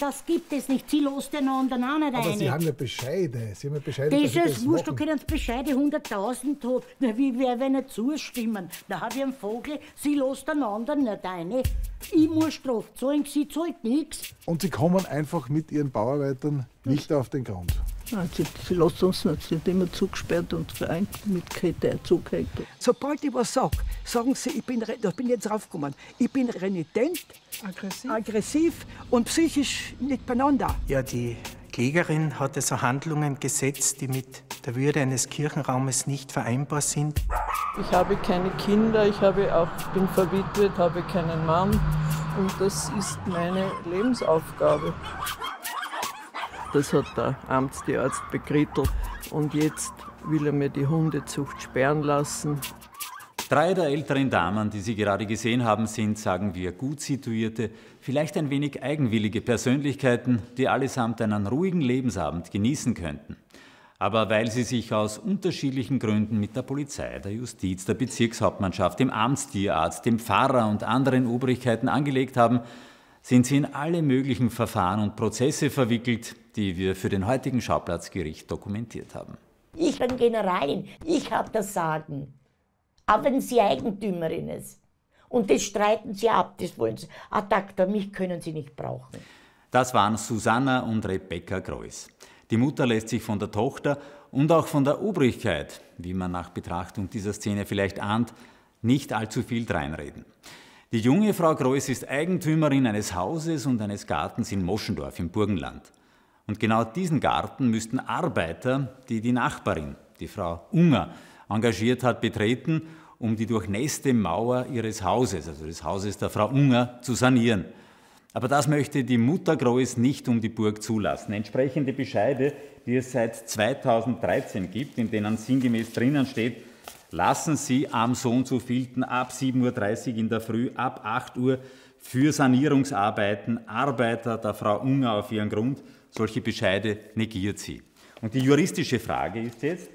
Das gibt es nicht. Sie lost den anderen auch nicht ein. Aber Sie haben ja Bescheide. Sie haben ja Bescheide. Das ist wurscht, da können Sie Bescheide 100.000 tot. Wie werden nicht zustimmen? Da habe ich einen Vogel, Sie lost den anderen nicht ein. Ich muss Strafe zahlen, Sie zahlt nichts. Und Sie kommen einfach mit Ihren Bauarbeitern nicht auf den Grund. Nein, sie lassen uns nicht, sie sind immer zugesperrt und mit Kette zugehängt. Sobald ich was sage, sagen sie, ich bin jetzt raufgekommen, ich bin renitent, aggressiv und psychisch nicht beieinander. Ja, die Klägerin hatte so Handlungen gesetzt, die mit der Würde eines Kirchenraumes nicht vereinbar sind. Ich habe keine Kinder, ich bin verwitwet, habe keinen Mann und das ist meine Lebensaufgabe. Das hat der Amtsarzt bekrittelt und jetzt will er mir die Hundezucht sperren lassen. 3 der älteren Damen, die Sie gerade gesehen haben, sind, sagen wir, gut situierte, vielleicht ein wenig eigenwillige Persönlichkeiten, die allesamt einen ruhigen Lebensabend genießen könnten. Aber weil sie sich aus unterschiedlichen Gründen mit der Polizei, der Justiz, der Bezirkshauptmannschaft, dem Amtstierarzt, dem Pfarrer und anderen Obrigkeiten angelegt haben, sind sie in alle möglichen Verfahren und Prozesse verwickelt, die wir für den heutigen Schauplatzgericht dokumentiert haben. Ich bin Generalin, ich habe das Sagen. Aber wenn sie Eigentümerin ist. Und das streiten sie ab, das wollen sie. Attacker, mich können sie nicht brauchen. Das waren Susanna und Rebecca Greuß. Die Mutter lässt sich von der Tochter und auch von der Obrigkeit, wie man nach Betrachtung dieser Szene vielleicht ahnt, nicht allzu viel dreinreden. Die junge Frau Kreuz ist Eigentümerin eines Hauses und eines Gartens in Moschendorf im Burgenland. Und genau diesen Garten müssten Arbeiter, die die Nachbarin, die Frau Unger, engagiert hat, betreten, um die durchnässte Mauer ihres Hauses, also des Hauses der Frau Unger, zu sanieren. Aber das möchte die Mutter Kreuz nicht um die Burg zulassen. Entsprechende Bescheide, die es seit 2013 gibt, in denen sinngemäß drinnen steht, lassen Sie am so und so vielten ab 7:30 Uhr in der Früh, ab 8 Uhr für Sanierungsarbeiten Arbeiter der Frau Unger auf ihren Grund. Solche Bescheide negiert sie. Und die juristische Frage ist jetzt,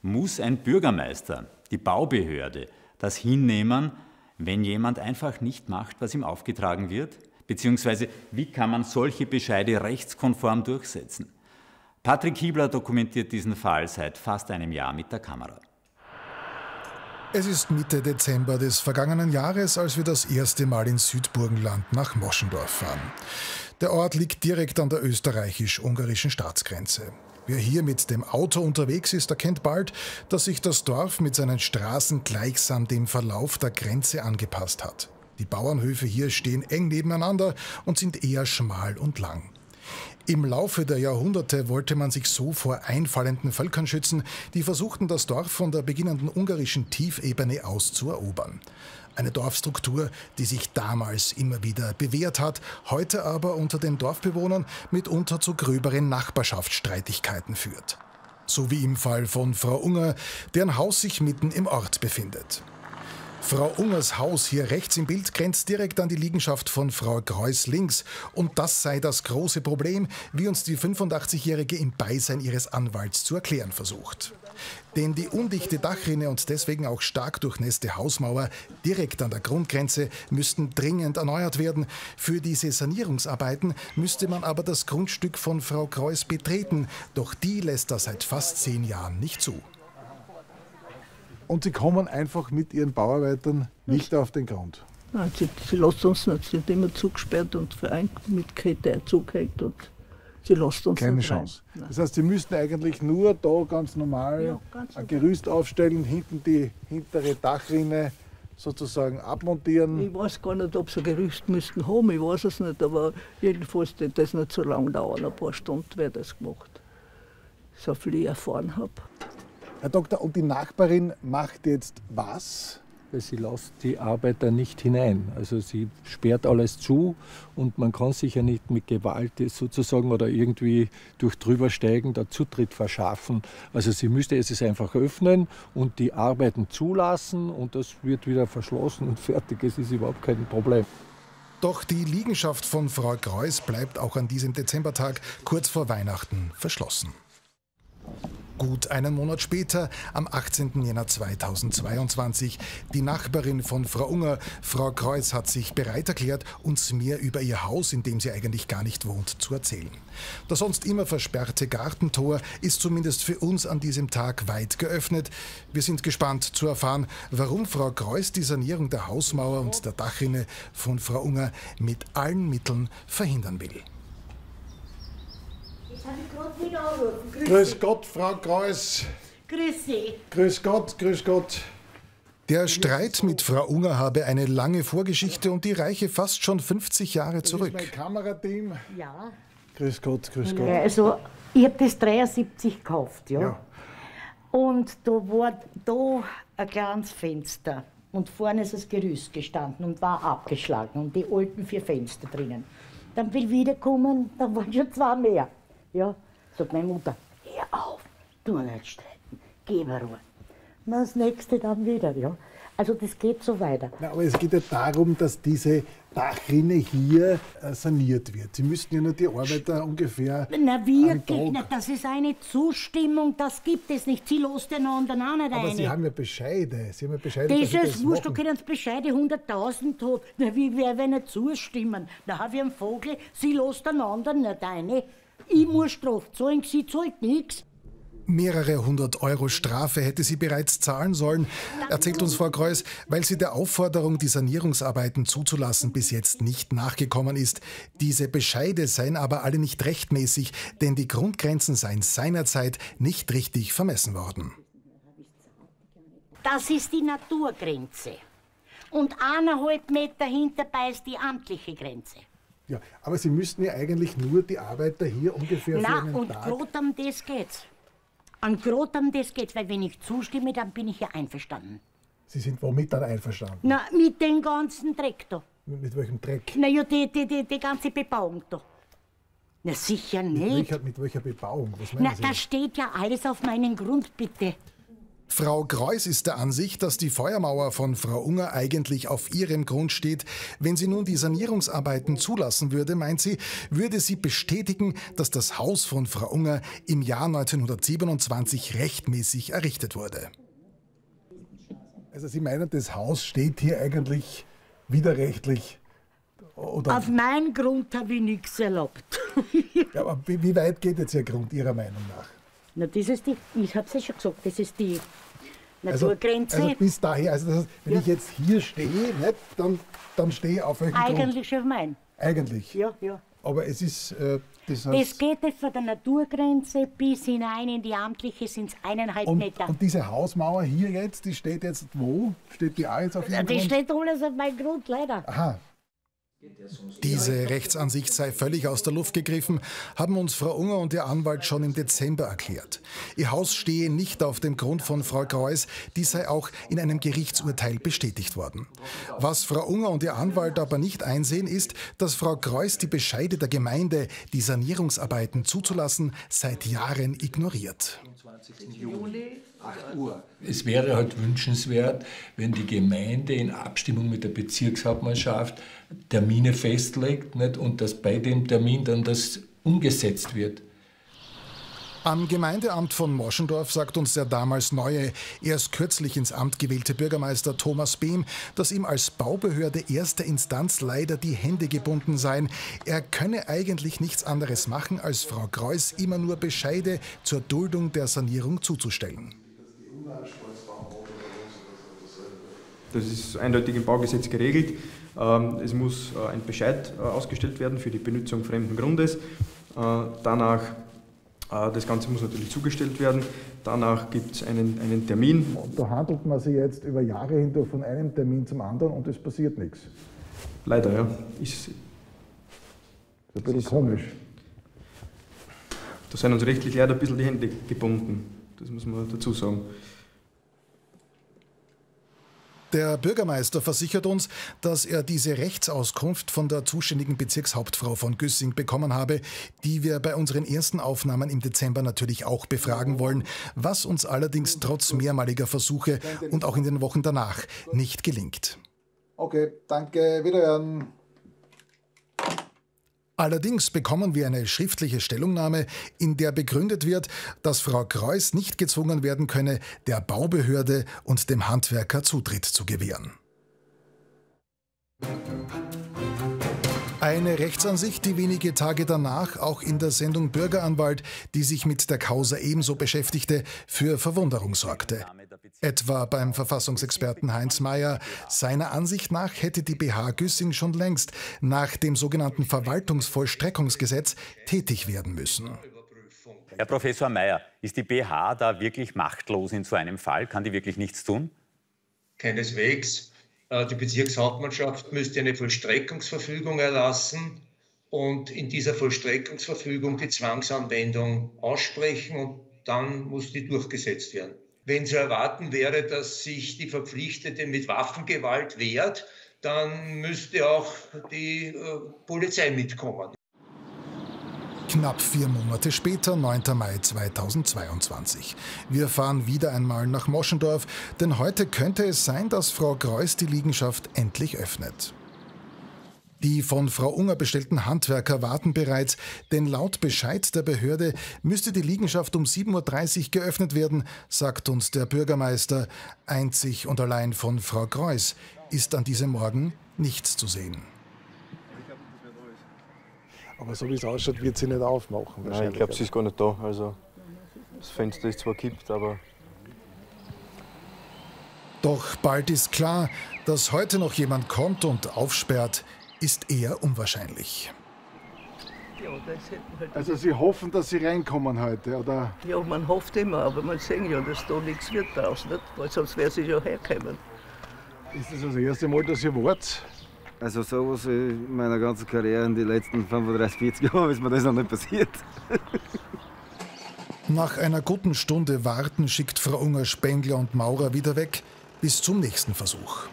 muss ein Bürgermeister, die Baubehörde, das hinnehmen, wenn jemand einfach nicht macht, was ihm aufgetragen wird? Beziehungsweise, wie kann man solche Bescheide rechtskonform durchsetzen? Patrick Hiebler dokumentiert diesen Fall seit fast einem Jahr mit der Kamera. Es ist Mitte Dezember des vergangenen Jahres, als wir das erste Mal in Südburgenland nach Moschendorf fahren. Der Ort liegt direkt an der österreichisch-ungarischen Staatsgrenze. Wer hier mit dem Auto unterwegs ist, erkennt bald, dass sich das Dorf mit seinen Straßen gleichsam dem Verlauf der Grenze angepasst hat. Die Bauernhöfe hier stehen eng nebeneinander und sind eher schmal und lang. Im Laufe der Jahrhunderte wollte man sich so vor einfallenden Völkern schützen, die versuchten, das Dorf von der beginnenden ungarischen Tiefebene aus zu erobern. Eine Dorfstruktur, die sich damals immer wieder bewährt hat, heute aber unter den Dorfbewohnern mitunter zu gröberen Nachbarschaftsstreitigkeiten führt. So wie im Fall von Frau Unger, deren Haus sich mitten im Ort befindet. Frau Ungers Haus hier rechts im Bild grenzt direkt an die Liegenschaft von Frau Kreuz links. Und das sei das große Problem, wie uns die 85-Jährige im Beisein ihres Anwalts zu erklären versucht. Denn die undichte Dachrinne und deswegen auch stark durchnässte Hausmauer direkt an der Grundgrenze müssten dringend erneuert werden. Für diese Sanierungsarbeiten müsste man aber das Grundstück von Frau Kreuz betreten. Doch die lässt das seit fast 10 Jahren nicht zu. Und sie kommen einfach mit ihren Bauarbeitern nicht auf den Grund. Nein, sie lassen uns nicht. Sie sind immer zugesperrt und mit Kette zugehängt und sie lassen uns keine Chance. Das heißt, sie müssten eigentlich nur da ganz normal ein Gerüst aufstellen, hinten die hintere Dachrinne sozusagen abmontieren. Ich weiß gar nicht, ob sie ein Gerüst müssten haben, ich weiß es nicht, aber jedenfalls wird das nicht so lange dauern. Ein paar Stunden wäre das gemacht, so viel ich erfahren habe. Herr Doktor, und die Nachbarin macht jetzt was? Sie lässt die Arbeiter nicht hinein. Also sie sperrt alles zu und man kann sich ja nicht mit Gewalt sozusagen oder irgendwie durch drübersteigen der Zutritt verschaffen. Also sie müsste es einfach öffnen und die Arbeiten zulassen und das wird wieder verschlossen und fertig. Es ist überhaupt kein Problem. Doch die Liegenschaft von Frau Kreuz bleibt auch an diesem Dezembertag kurz vor Weihnachten verschlossen. Gut einen Monat später, am 18. Jänner 2022, die Nachbarin von Frau Unger, Frau Kreuz, hat sich bereit erklärt, uns mehr über ihr Haus, in dem sie eigentlich gar nicht wohnt, zu erzählen. Das sonst immer versperrte Gartentor ist zumindest für uns an diesem Tag weit geöffnet. Wir sind gespannt zu erfahren, warum Frau Kreuz die Sanierung der Hausmauer und der Dachrinne von Frau Unger mit allen Mitteln verhindern will. Grüß Gott, Frau Kreuz. Grüß Sie. Grüß Gott, grüß Gott. Der Streit mit Frau Unger habe eine lange Vorgeschichte und die reiche fast schon 50 Jahre zurück. Das ist mein Kamerateam. Ja. Grüß Gott, grüß Gott. Also, ich habe das 73 gekauft, ja. Und da war da ein kleines Fenster. Und vorne ist das Gerüst gestanden und war abgeschlagen. Und die alten 4 Fenster drinnen. Dann will ich wiederkommen, dann waren schon 2 mehr. Ja, sagt meine Mutter, hör auf, tu nicht streiten, geh mal Ruhe. Na, das nächste dann wieder, ja. Also das geht so weiter. Na, aber es geht ja darum, dass diese Dachrinne hier saniert wird. Sie müssten ja nur die Arbeiter ungefähr. Na wirklich, na, das ist eine Zustimmung, das gibt es nicht. Sie lost den anderen auch nicht aber eine. Sie haben ja Bescheide. Sie haben ja Bescheide. Das ist wurscht, da können Sie Bescheide 100.000 tot. Na, wie wäre, wenn nicht zustimmen? Da habe ich einen Vogel, sie lost den anderen nicht eine. Ich muss Strafe zahlen, sie zahlt nichts. Mehrere 100 € Strafe hätte sie bereits zahlen sollen, erzählt uns Frau Kreuz, weil sie der Aufforderung, die Sanierungsarbeiten zuzulassen, bis jetzt nicht nachgekommen ist. Diese Bescheide seien aber alle nicht rechtmäßig, denn die Grundgrenzen seien seinerzeit nicht richtig vermessen worden. Das ist die Naturgrenze. Und 1,5 Meter hinterbei ist die amtliche Grenze. Ja, aber Sie müssten ja eigentlich nur die Arbeiter hier ungefähr für einen Tag... Na, und gerade um das geht's. An gerade um das geht's, weil wenn ich zustimme, dann bin ich ja einverstanden. Sie sind womit dann einverstanden? Na, mit dem ganzen Dreck da. Mit welchem Dreck? Na ja, die ganze Bebauung da. Na sicher nicht. Mit welcher Bebauung? Was meinen Sie? Na, da steht ja alles auf meinen Grund, bitte. Frau Kreuz ist der Ansicht, dass die Feuermauer von Frau Unger eigentlich auf ihrem Grund steht. Wenn sie nun die Sanierungsarbeiten zulassen würde, meint sie, würde sie bestätigen, dass das Haus von Frau Unger im Jahr 1927 rechtmäßig errichtet wurde. Also Sie meinen, das Haus steht hier eigentlich widerrechtlich? Oder? Auf meinen Grund habe ich nichts erlaubt. Ja, aber wie weit geht jetzt Ihr Grund Ihrer Meinung nach? Na, das ist die, ich habe es ja schon gesagt, das ist die Naturgrenze. Also bis dahin, also das heißt, wenn ich jetzt hier stehe, nicht, dann stehe ich auf welchen eigentlich Grund? Auf meinen. Eigentlich? Ja, ja. Aber es ist... das geht jetzt von der Naturgrenze bis hinein in die amtliche, sind es 1,5 Meter. Und diese Hausmauer hier jetzt, die steht jetzt wo? Steht die auch jetzt auf Ihrem Grund? Die steht alles auf meinem Grund, leider. Aha. Diese Rechtsansicht sei völlig aus der Luft gegriffen, haben uns Frau Unger und ihr Anwalt schon im Dezember erklärt. Ihr Haus stehe nicht auf dem Grund von Frau Kreuz, dies sei auch in einem Gerichtsurteil bestätigt worden. Was Frau Unger und ihr Anwalt aber nicht einsehen, ist, dass Frau Kreuz die Bescheide der Gemeinde, die Sanierungsarbeiten zuzulassen, seit Jahren ignoriert. 20. Juli, 8 Uhr. Es wäre halt wünschenswert, wenn die Gemeinde in Abstimmung mit der Bezirkshauptmannschaft Termine festlegt, nicht? Und dass bei dem Termin dann das umgesetzt wird. Am Gemeindeamt von Moschendorf sagt uns der damals neue, erst kürzlich ins Amt gewählte Bürgermeister Thomas Behm, dass ihm als Baubehörde erster Instanz leider die Hände gebunden seien. Er könne eigentlich nichts anderes machen, als Frau Kreuz immer nur Bescheide zur Duldung der Sanierung zuzustellen. Das ist eindeutig im Baugesetz geregelt. Es muss ein Bescheid ausgestellt werden für die Benutzung fremden Grundes. Danach... Das Ganze muss natürlich zugestellt werden. Danach gibt es einen Termin. Da handelt man sich jetzt über Jahre hindurch von einem Termin zum anderen und es passiert nichts. Leider, ja. Ist ein bisschen komisch. Da sind uns rechtlich leider ein bisschen die Hände gebunden. Das muss man dazu sagen. Der Bürgermeister versichert uns, dass er diese Rechtsauskunft von der zuständigen Bezirkshauptfrau von Güssing bekommen habe, die wir bei unseren ersten Aufnahmen im Dezember natürlich auch befragen wollen, was uns allerdings trotz mehrmaliger Versuche und auch in den Wochen danach nicht gelingt. Okay, danke, wiederhören. Allerdings bekommen wir eine schriftliche Stellungnahme, in der begründet wird, dass Frau Kreuz nicht gezwungen werden könne, der Baubehörde und dem Handwerker Zutritt zu gewähren. Eine Rechtsansicht, die wenige Tage danach auch in der Sendung Bürgeranwalt, die sich mit der Causa ebenso beschäftigte, für Verwunderung sorgte. Etwa beim Verfassungsexperten Heinz Mayer. Seiner Ansicht nach hätte die BH Güssing schon längst nach dem sogenannten Verwaltungsvollstreckungsgesetz tätig werden müssen. Herr Professor Mayer, ist die BH da wirklich machtlos in so einem Fall? Kann die wirklich nichts tun? Keineswegs. Die Bezirkshauptmannschaft müsste eine Vollstreckungsverfügung erlassen und in dieser Vollstreckungsverfügung die Zwangsanwendung aussprechen, und dann muss die durchgesetzt werden. Wenn zu erwarten wäre, dass sich die Verpflichtete mit Waffengewalt wehrt, dann müsste auch die Polizei mitkommen. Knapp 4 Monate später, 9. Mai 2022. Wir fahren wieder einmal nach Moschendorf, denn heute könnte es sein, dass Frau Kreuz die Liegenschaft endlich öffnet. Die von Frau Unger bestellten Handwerker warten bereits, denn laut Bescheid der Behörde müsste die Liegenschaft um 7:30 Uhr geöffnet werden, sagt uns der Bürgermeister. Einzig und allein von Frau Kreuz ist an diesem Morgen nichts zu sehen. Aber so wie es ausschaut, wird sie nicht aufmachen. Nein, ich glaube, sie ist gar nicht da. Also, das Fenster ist zwar gekippt, aber... Doch bald ist klar, dass heute noch jemand kommt und aufsperrt, ist eher unwahrscheinlich. Ja, das hätten halt also Sie hoffen, dass Sie reinkommen heute, oder? Ja, man hofft immer, aber man sehen ja, dass da nichts wird draußen, nicht? Weil sonst wäre sie ja hergekommen. Ist das das erste Mal, dass ihr wart? Also so was in meiner ganzen Karriere in den letzten 35, 40 Jahren ist mir das noch nicht passiert. Nach einer guten Stunde Warten schickt Frau Unger Spengler und Maurer wieder weg, bis zum nächsten Versuch.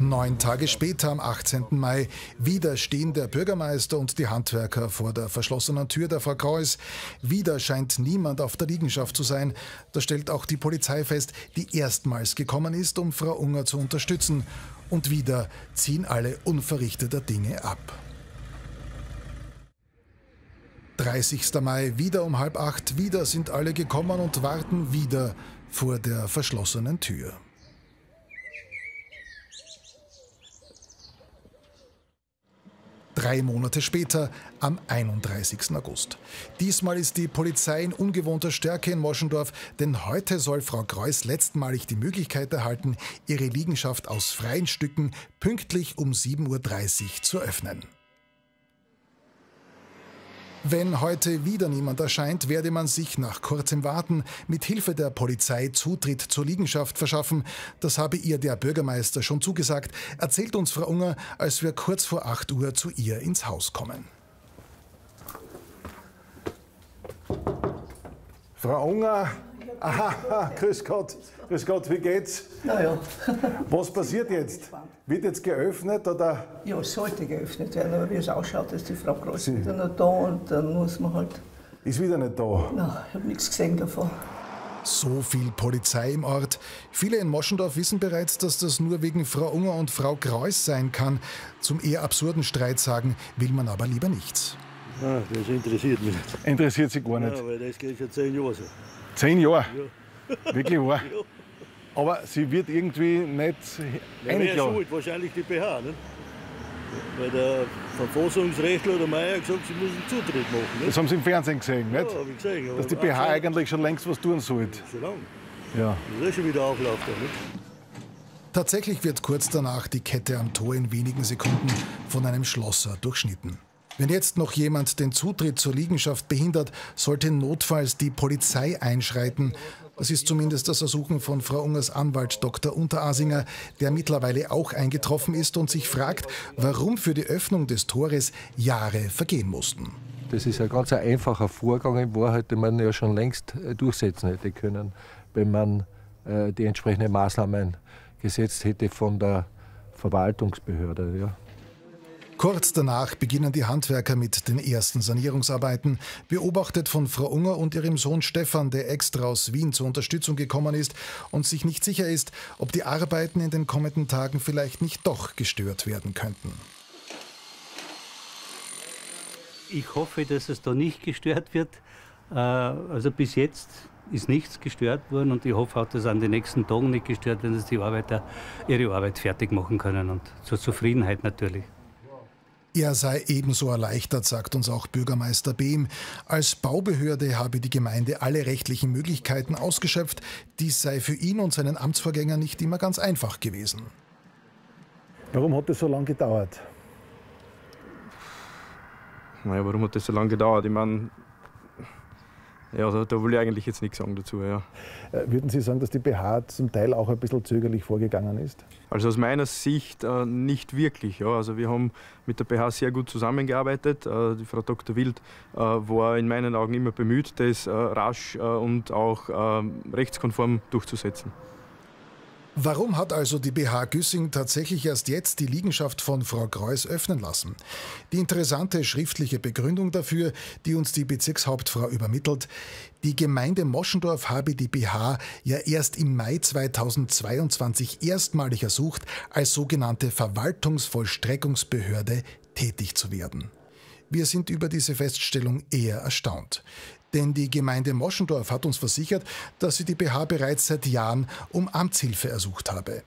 Neun Tage später, am 18. Mai, wieder stehen der Bürgermeister und die Handwerker vor der verschlossenen Tür der Frau Kreuz. Wieder scheint niemand auf der Liegenschaft zu sein. Das stellt auch die Polizei fest, die erstmals gekommen ist, um Frau Unger zu unterstützen. Und wieder ziehen alle unverrichteter Dinge ab. 30. Mai, wieder um 7:30, wieder sind alle gekommen und warten wieder vor der verschlossenen Tür. Drei Monate später, am 31. August. Diesmal ist die Polizei in ungewohnter Stärke in Moschendorf, denn heute soll Frau Kreuz letztmalig die Möglichkeit erhalten, ihre Liegenschaft aus freien Stücken pünktlich um 7:30 Uhr zu öffnen. Wenn heute wieder niemand erscheint, werde man sich nach kurzem Warten mit Hilfe der Polizei Zutritt zur Liegenschaft verschaffen. Das habe ihr der Bürgermeister schon zugesagt, erzählt uns Frau Unger, als wir kurz vor 8 Uhr zu ihr ins Haus kommen. Frau Unger, aha, grüß Gott. Grüß Gott, wie geht's? Na ja. Was passiert jetzt? Wird jetzt geöffnet, oder? Ja, es sollte geöffnet werden, aber wie es ausschaut, ist die Frau Kreuz wieder nicht da und dann muss man halt... Ist wieder nicht da? Nein, ich habe nichts gesehen davon. So viel Polizei im Ort. Viele in Moschendorf wissen bereits, dass das nur wegen Frau Unger und Frau Kreuz sein kann. Zum eher absurden Streit sagen will man aber lieber nichts. Nein, das interessiert mich nicht. Interessiert Sie gar nicht? Ja, weil das geht schon 10 Jahre so. 10 Jahre? Ja. Wirklich wahr? Ja. Aber sie wird irgendwie nicht eingeladen. Schuld, wahrscheinlich die BH, ne? Weil der Verfassungsrechtler, der Meyer, gesagt, sie müssen Zutritt machen. Ne? Das haben Sie im Fernsehen gesehen, nicht? Ja, habe ich gesehen. Dass die BH eigentlich schon längst was tun sollte. Schon lange. Ja. Das ist schon wieder Auflauf da, ne? Tatsächlich wird kurz danach die Kette am Tor in wenigen Sekunden von einem Schlosser durchschnitten. Wenn jetzt noch jemand den Zutritt zur Liegenschaft behindert, sollte notfalls die Polizei einschreiten. Das ist zumindest das Ersuchen von Frau Ungers Anwalt Dr. Unterasinger, der mittlerweile auch eingetroffen ist und sich fragt, warum für die Öffnung des Tores Jahre vergehen mussten. Das ist ein ganz einfacher Vorgang in Wahrheit, den man ja schon längst durchsetzen hätte können, wenn man die entsprechenden Maßnahmen gesetzt hätte von der Verwaltungsbehörde. Ja. Kurz danach beginnen die Handwerker mit den ersten Sanierungsarbeiten. Beobachtet von Frau Unger und ihrem Sohn Stefan, der extra aus Wien zur Unterstützung gekommen ist und sich nicht sicher ist, ob die Arbeiten in den kommenden Tagen vielleicht nicht doch gestört werden könnten. Ich hoffe, dass es da nicht gestört wird. Also bis jetzt ist nichts gestört worden und ich hoffe auch, dass an den nächsten Tagen nicht gestört wird, dass die Arbeiter ihre Arbeit fertig machen können und zur Zufriedenheit natürlich. Er sei ebenso erleichtert, sagt uns auch Bürgermeister Behm. Als Baubehörde habe die Gemeinde alle rechtlichen Möglichkeiten ausgeschöpft. Dies sei für ihn und seinen Amtsvorgänger nicht immer ganz einfach gewesen. Warum hat das so lange gedauert? Naja, warum hat das so lange gedauert? Ich meine, ja, da will ich eigentlich jetzt nichts sagen dazu. Ja. Würden Sie sagen, dass die BH zum Teil auch ein bisschen zögerlich vorgegangen ist? Also aus meiner Sicht nicht wirklich. Ja. Also wir haben mit der BH sehr gut zusammengearbeitet. Die Frau Dr. Wild war in meinen Augen immer bemüht, das rasch und auch rechtskonform durchzusetzen. Warum hat also die BH Güssing tatsächlich erst jetzt die Liegenschaft von Frau Kreuz öffnen lassen? Die interessante schriftliche Begründung dafür, die uns die Bezirkshauptfrau übermittelt: Die Gemeinde Moschendorf habe die BH ja erst im Mai 2022 erstmalig ersucht, als sogenannte Verwaltungsvollstreckungsbehörde tätig zu werden. Wir sind über diese Feststellung eher erstaunt. Denn die Gemeinde Moschendorf hat uns versichert, dass sie die BH bereits seit Jahren um Amtshilfe ersucht habe.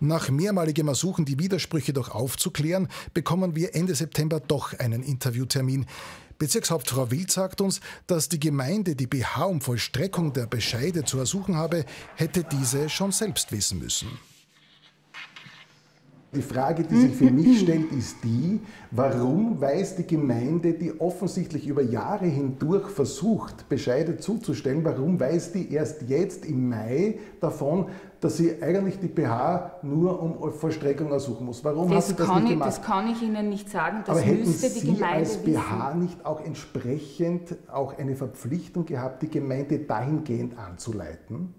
Nach mehrmaligem Ersuchen, die Widersprüche doch aufzuklären, bekommen wir Ende September doch einen Interviewtermin. Bezirkshauptfrau Wild sagt uns, dass die Gemeinde die BH um Vollstreckung der Bescheide zu ersuchen habe, hätte diese schon selbst wissen müssen. Die Frage, die sich für mich stellt, ist die, warum weiß die Gemeinde, die offensichtlich über Jahre hindurch versucht, Bescheide zuzustellen, warum weiß die erst jetzt im Mai davon, dass sie eigentlich die BH nur um Vollstreckung ersuchen muss? Warum hat sie das nicht gemacht? Das kann ich Ihnen nicht sagen, das aber müsste die Gemeinde wissen. Aber hätten Sie als BH nicht auch entsprechend auch eine Verpflichtung gehabt, die Gemeinde dahingehend anzuleiten?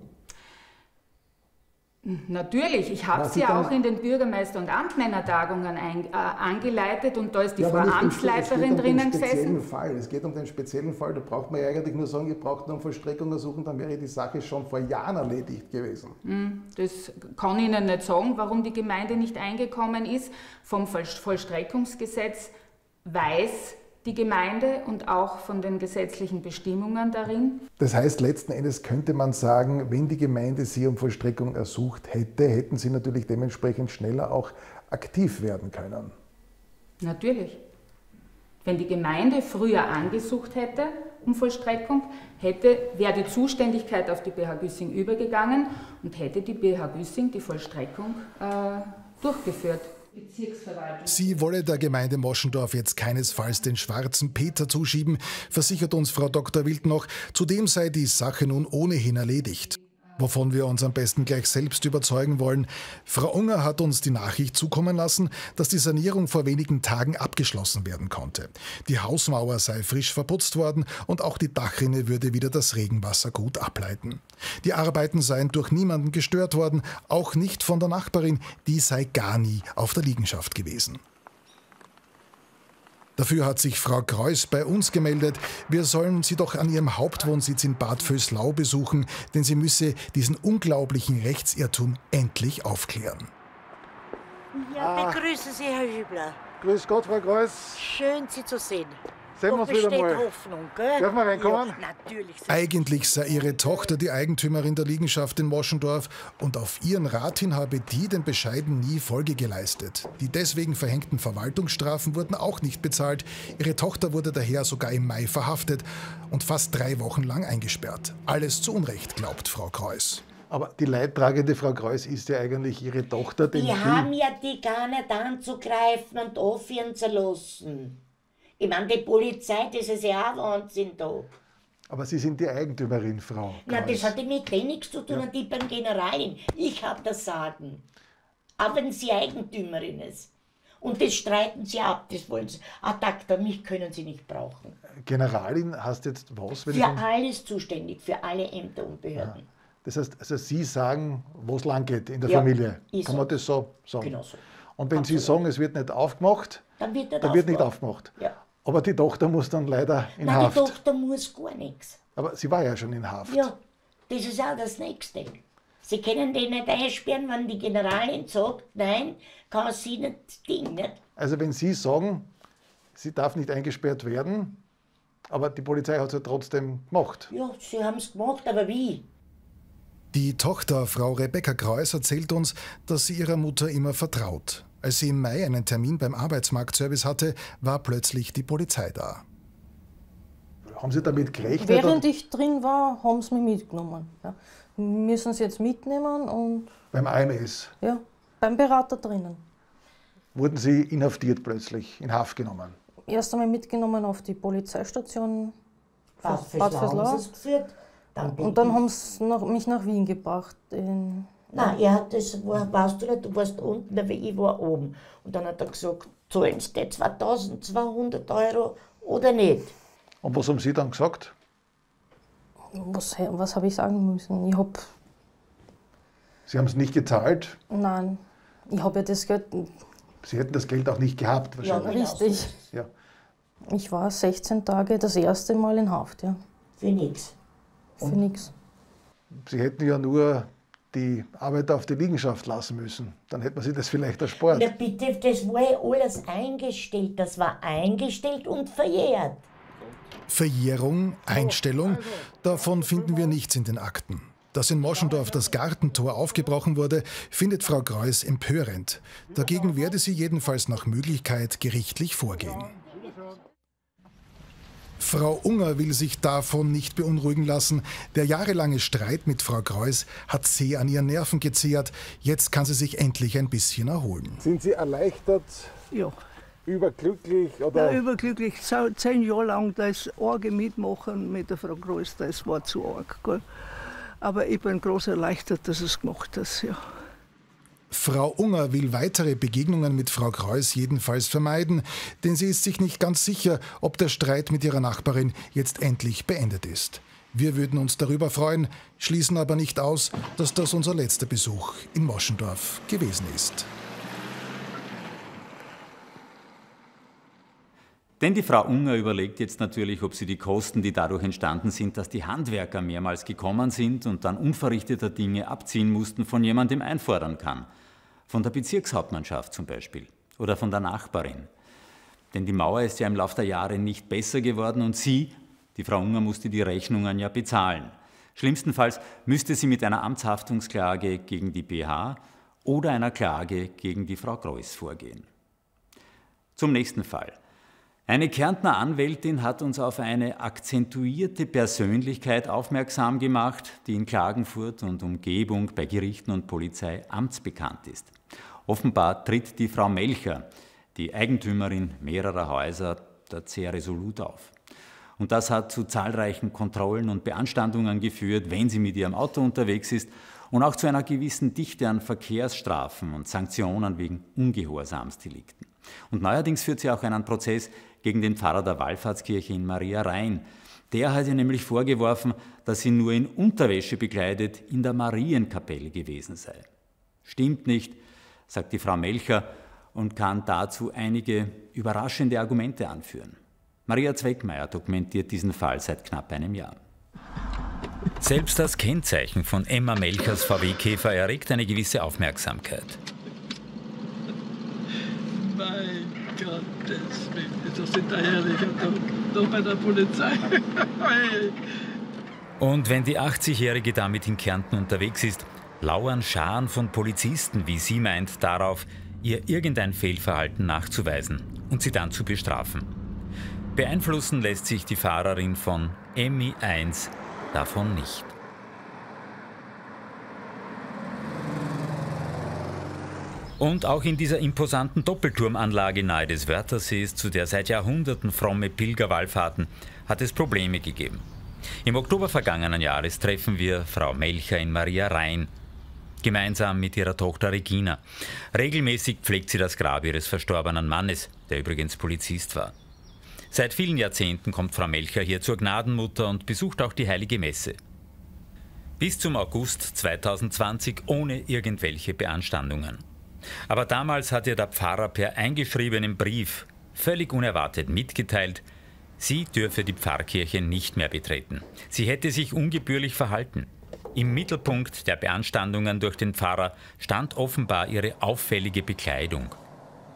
Natürlich, ich habe sie ja auch in den Bürgermeister- und Amtmännertagungen angeleitet und da ist die Frau Amtsleiterin drinnen gesessen. Es geht um den speziellen Fall, da braucht man ja eigentlich nur sagen, ihr braucht nur um Vollstreckung ersuchen, dann wäre die Sache schon vor Jahren erledigt gewesen. Das kann ich Ihnen nicht sagen, warum die Gemeinde nicht eingekommen ist. Vom Vollstreckungsgesetz weiß die Gemeinde und auch von den gesetzlichen Bestimmungen darin. Das heißt, letzten Endes könnte man sagen, wenn die Gemeinde sie um Vollstreckung ersucht hätte, hätten sie natürlich dementsprechend schneller auch aktiv werden können. Natürlich. Wenn die Gemeinde früher angesucht hätte um Vollstreckung, wäre die Zuständigkeit auf die BH Güssing übergegangen und hätte die BH Güssing die Vollstreckung durchgeführt. Sie wolle der Gemeinde Moschendorf jetzt keinesfalls den schwarzen Peter zuschieben, versichert uns Frau Dr. Wild noch. Zudem sei die Sache nun ohnehin erledigt. Wovon wir uns am besten gleich selbst überzeugen wollen. Frau Unger hat uns die Nachricht zukommen lassen, dass die Sanierung vor wenigen Tagen abgeschlossen werden konnte. Die Hausmauer sei frisch verputzt worden und auch die Dachrinne würde wieder das Regenwasser gut ableiten. Die Arbeiten seien durch niemanden gestört worden, auch nicht von der Nachbarin, die sei gar nie auf der Liegenschaft gewesen. Dafür hat sich Frau Kreuz bei uns gemeldet. Wir sollen sie doch an ihrem Hauptwohnsitz in Bad Vöslau besuchen, denn sie müsse diesen unglaublichen Rechtsirrtum endlich aufklären. Ja, begrüßen Sie, Herr Hiebler. Grüß Gott, Frau Kreuz. Schön, Sie zu sehen. Sehen wir uns wieder mal. Hoffnung, gell? Dürfen wir reinkommen? Ja, natürlich. Eigentlich sei ihre Tochter die Eigentümerin der Liegenschaft in Moschendorf und auf ihren Rat hin habe die den Bescheiden nie Folge geleistet. Die deswegen verhängten Verwaltungsstrafen wurden auch nicht bezahlt. Ihre Tochter wurde daher sogar im Mai verhaftet und fast 3 Wochen lang eingesperrt. Alles zu Unrecht, glaubt Frau Kreuz. Aber die leidtragende Frau Kreuz ist ja eigentlich ihre Tochter. Die haben ja die gar nicht anzugreifen und offen zu lassen. Ich meine, die Polizei, das ist ja auch Wahnsinn da. Aber Sie sind die Eigentümerin, Frau Kreuz. Nein, das hat mit denen nichts zu tun, ja. Die beim Generalin. Ich habe das Sagen. Auch wenn sie Eigentümerin ist. Und das streiten sie ab, das wollen sie. Attacker, mich können sie nicht brauchen. Generalin heißt jetzt was? Wenn für alles zuständig, für alle Ämter und Behörden. Ja. Das heißt, also Sie sagen, wo es lang geht in der Familie. Kann man das so sagen? Genau so. Und wenn Absolut. Sie sagen, es wird nicht aufgemacht, dann wird nicht aufgemacht. Ja. Aber die Tochter muss dann leider in Haft. Die Tochter muss gar nichts. Aber sie war ja schon in Haft. Ja, das ist auch das Nächste. Sie können die nicht einsperren, wenn die Generalin sagt, nein, kann sie nicht, nicht. Also wenn Sie sagen, sie darf nicht eingesperrt werden, aber die Polizei hat es ja trotzdem gemacht. Ja, sie haben es gemacht, aber wie? Die Tochter, Frau Rebecca Greuß, erzählt uns, dass sie ihrer Mutter immer vertraut. Als sie im Mai einen Termin beim Arbeitsmarktservice hatte, war plötzlich die Polizei da. Haben Sie damit gerechnet? Während ich drin war, haben sie mich mitgenommen. Ja. Müssen sie jetzt mitnehmen und... Beim AMS? Ja, beim Berater drinnen. Wurden Sie inhaftiert plötzlich, in Haft genommen? Erst einmal mitgenommen auf die Polizeistation. Bad Vöslau. Und dann haben sie mich nach Wien gebracht. Nein, er hat das, weißt du nicht, du warst unten, aber ich war oben. Und dann hat er gesagt, zahlen Sie dir 2200 € oder nicht? Und was haben Sie dann gesagt? Was habe ich sagen müssen? Ich hab... Sie haben es nicht gezahlt? Nein, ich habe ja das Geld... Sie hätten das Geld auch nicht gehabt wahrscheinlich. Ja, richtig. Ja. Ich war 16 Tage das erste Mal in Haft, ja. Für nichts. Für nichts. Sie hätten ja nur die Arbeit auf die Liegenschaft lassen müssen. Dann hätte man sich das vielleicht erspart. Ja bitte, das war ja alles eingestellt. Das war eingestellt und verjährt. Verjährung, Einstellung, davon finden wir nichts in den Akten. Dass in Moschendorf das Gartentor aufgebrochen wurde, findet Frau Greuß empörend. Dagegen werde sie jedenfalls nach Möglichkeit gerichtlich vorgehen. Frau Unger will sich davon nicht beunruhigen lassen. Der jahrelange Streit mit Frau Greuß hat sehr an ihren Nerven gezehrt. Jetzt kann sie sich endlich ein bisschen erholen. Sind Sie erleichtert? Ja. Überglücklich? Oder? Nein, überglücklich. 10 Jahre lang das arge Mitmachen mit der Frau Greuß, das war zu arg. Gell? Aber ich bin groß erleichtert, dass es gemacht ist. Ja. Frau Unger will weitere Begegnungen mit Frau Greuß jedenfalls vermeiden, denn sie ist sich nicht ganz sicher, ob der Streit mit ihrer Nachbarin jetzt endlich beendet ist. Wir würden uns darüber freuen, schließen aber nicht aus, dass das unser letzter Besuch in Moschendorf gewesen ist. Denn die Frau Unger überlegt jetzt natürlich, ob sie die Kosten, die dadurch entstanden sind, dass die Handwerker mehrmals gekommen sind und dann unverrichteter Dinge abziehen mussten, von jemandem einfordern kann. Von der Bezirkshauptmannschaft zum Beispiel oder von der Nachbarin. Denn die Mauer ist ja im Laufe der Jahre nicht besser geworden und sie, die Frau Unger, musste die Rechnungen ja bezahlen. Schlimmstenfalls müsste sie mit einer Amtshaftungsklage gegen die BH oder einer Klage gegen die Frau Greuß vorgehen. Zum nächsten Fall. Eine Kärntner Anwältin hat uns auf eine akzentuierte Persönlichkeit aufmerksam gemacht, die in Klagenfurt und Umgebung bei Gerichten und Polizei amtsbekannt ist. Offenbar tritt die Frau Melcher, die Eigentümerin mehrerer Häuser, dort sehr resolut auf. Und das hat zu zahlreichen Kontrollen und Beanstandungen geführt, wenn sie mit ihrem Auto unterwegs ist, und auch zu einer gewissen Dichte an Verkehrsstrafen und Sanktionen wegen Ungehorsamsdelikten. Und neuerdings führt sie auch einen Prozess gegen den Pfarrer der Wallfahrtskirche in Maria Rain. Der hat ihr nämlich vorgeworfen, dass sie nur in Unterwäsche bekleidet in der Marienkapelle gewesen sei. Stimmt nicht, sagt die Frau Melcher und kann dazu einige überraschende Argumente anführen. Maria Zweckmeier dokumentiert diesen Fall seit knapp einem Jahr. Selbst das Kennzeichen von Emma Melchers VW-Käfer erregt eine gewisse Aufmerksamkeit. Mein Gott, das sind da herrliche noch bei der Polizei. Und wenn die 80-Jährige damit in Kärnten unterwegs ist, lauern Scharen von Polizisten, wie sie meint, darauf, ihr irgendein Fehlverhalten nachzuweisen und sie dann zu bestrafen. Beeinflussen lässt sich die Fahrerin von Emmy 1 davon nicht. Und auch in dieser imposanten Doppelturmanlage nahe des Wörthersees, zu der seit Jahrhunderten fromme Pilgerwallfahrten, hat es Probleme gegeben. Im Oktober vergangenen Jahres treffen wir Frau Melcher in Maria Rain, gemeinsam mit ihrer Tochter Regina. Regelmäßig pflegt sie das Grab ihres verstorbenen Mannes, der übrigens Polizist war. Seit vielen Jahrzehnten kommt Frau Melcher hier zur Gnadenmutter und besucht auch die Heilige Messe. Bis zum August 2020 ohne irgendwelche Beanstandungen. Aber damals hat ihr der Pfarrer per eingeschriebenem Brief völlig unerwartet mitgeteilt, sie dürfe die Pfarrkirche nicht mehr betreten. Sie hätte sich ungebührlich verhalten. Im Mittelpunkt der Beanstandungen durch den Pfarrer stand offenbar ihre auffällige Bekleidung.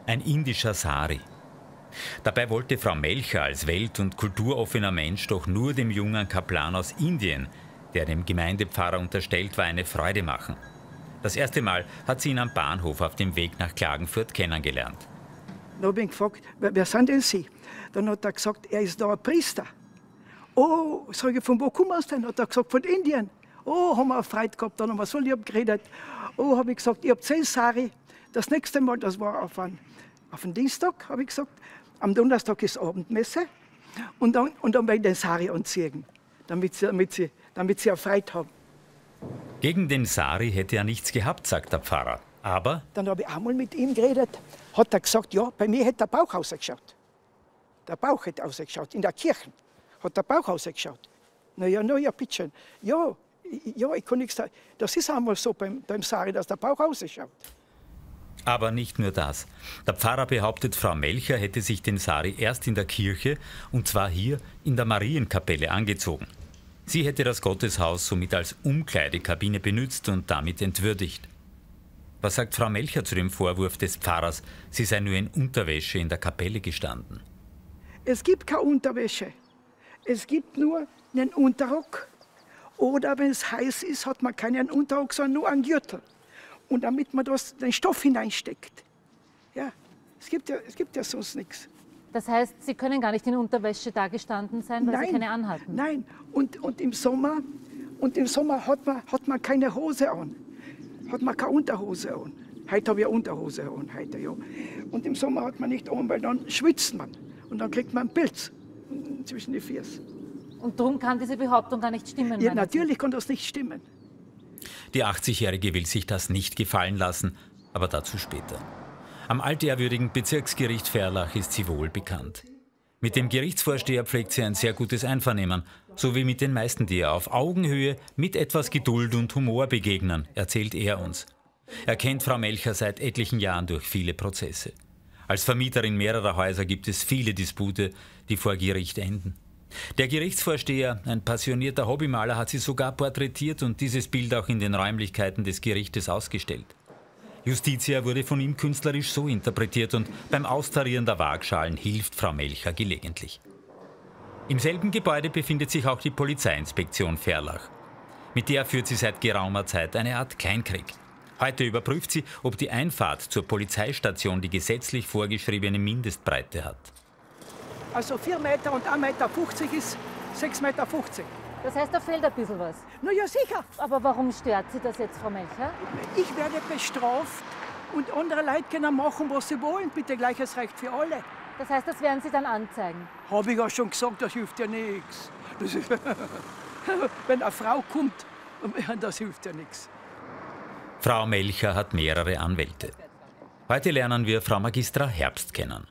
Ein indischer Sari. Dabei wollte Frau Melcher als welt- und kulturoffener Mensch doch nur dem jungen Kaplan aus Indien, der dem Gemeindepfarrer unterstellt war, eine Freude machen. Das erste Mal hat sie ihn am Bahnhof auf dem Weg nach Klagenfurt kennengelernt. Da habe ich ihn gefragt, wer sind denn Sie? Dann hat er gesagt, er ist da ein Priester. Oh, sage ich, von wo kommst du denn? Hat er gesagt, von Indien. Oh, haben wir eine Freude gehabt, dann haben wir so lieb geredet. Oh, habe ich gesagt, ich habe 10 Sari. Das nächste Mal, das war auf den Dienstag, habe ich gesagt, am Donnerstag ist Abendmesse. Und dann werde ich den Sari anziehen, damit sie eine Freude haben. Gegen den Sari hätte er nichts gehabt, sagt der Pfarrer. Aber? Dann habe ich einmal mit ihm geredet. Hat er gesagt, ja, bei mir hätte der Bauch ausgeschaut. Der Bauch hätte ausgeschaut. In der Kirche hat der Bauch ausgeschaut. Na ja, bitteschön. Ja, ich kann nichts sagen. Das ist einmal so beim Sari, dass der Bauch ausschaut. Aber nicht nur das. Der Pfarrer behauptet, Frau Melcher hätte sich den Sari erst in der Kirche, und zwar hier in der Marienkapelle, angezogen. Sie hätte das Gotteshaus somit als Umkleidekabine benutzt und damit entwürdigt. Was sagt Frau Melcher zu dem Vorwurf des Pfarrers, sie sei nur in Unterwäsche in der Kapelle gestanden? Es gibt keine Unterwäsche. Es gibt nur einen Unterrock. Oder wenn es heiß ist, hat man keinen Unterrock, sondern nur einen Gürtel. Und damit man den Stoff hineinsteckt. Ja, es gibt ja sonst nichts. Das heißt, Sie können gar nicht in Unterwäsche dagestanden sein, weil Sie keine anhatten? Nein, und im Sommer hat man keine Hose an. Hat man keine Unterhose an. Heute habe ich eine Unterhose an, heute, ja. Und im Sommer hat man nicht an, weil dann schwitzt man. Und dann kriegt man einen Pilz zwischen die Füße. Und darum kann diese Behauptung gar nicht stimmen? Ja, natürlich kann das nicht stimmen. Die 80-Jährige will sich das nicht gefallen lassen, aber dazu später. Am altehrwürdigen Bezirksgericht Ferlach ist sie wohl bekannt. Mit dem Gerichtsvorsteher pflegt sie ein sehr gutes Einvernehmen, so wie mit den meisten, die ihr auf Augenhöhe mit etwas Geduld und Humor begegnen, erzählt er uns. Er kennt Frau Melcher seit etlichen Jahren durch viele Prozesse. Als Vermieterin mehrerer Häuser gibt es viele Dispute, die vor Gericht enden. Der Gerichtsvorsteher, ein passionierter Hobbymaler, hat sie sogar porträtiert und dieses Bild auch in den Räumlichkeiten des Gerichtes ausgestellt. Justitia wurde von ihm künstlerisch so interpretiert und beim Austarieren der Waagschalen hilft Frau Melcher gelegentlich. Im selben Gebäude befindet sich auch die Polizeiinspektion Ferlach. Mit der führt sie seit geraumer Zeit eine Art Kleinkrieg. Heute überprüft sie, ob die Einfahrt zur Polizeistation die gesetzlich vorgeschriebene Mindestbreite hat. Also 4 Meter und 1,50 Meter ist 6,50 Meter. Das heißt, da fehlt ein bisschen was? Na ja, sicher. Aber warum stört Sie das jetzt, Frau Melcher? Ich werde bestraft und andere Leute können machen, was sie wollen. Bitte gleiches Recht für alle. Das heißt, das werden Sie dann anzeigen? Habe ich ja schon gesagt, das hilft ja nichts. Wenn eine Frau kommt, das hilft ja nichts. Frau Melcher hat mehrere Anwälte. Heute lernen wir Frau Magistra Herbst kennen.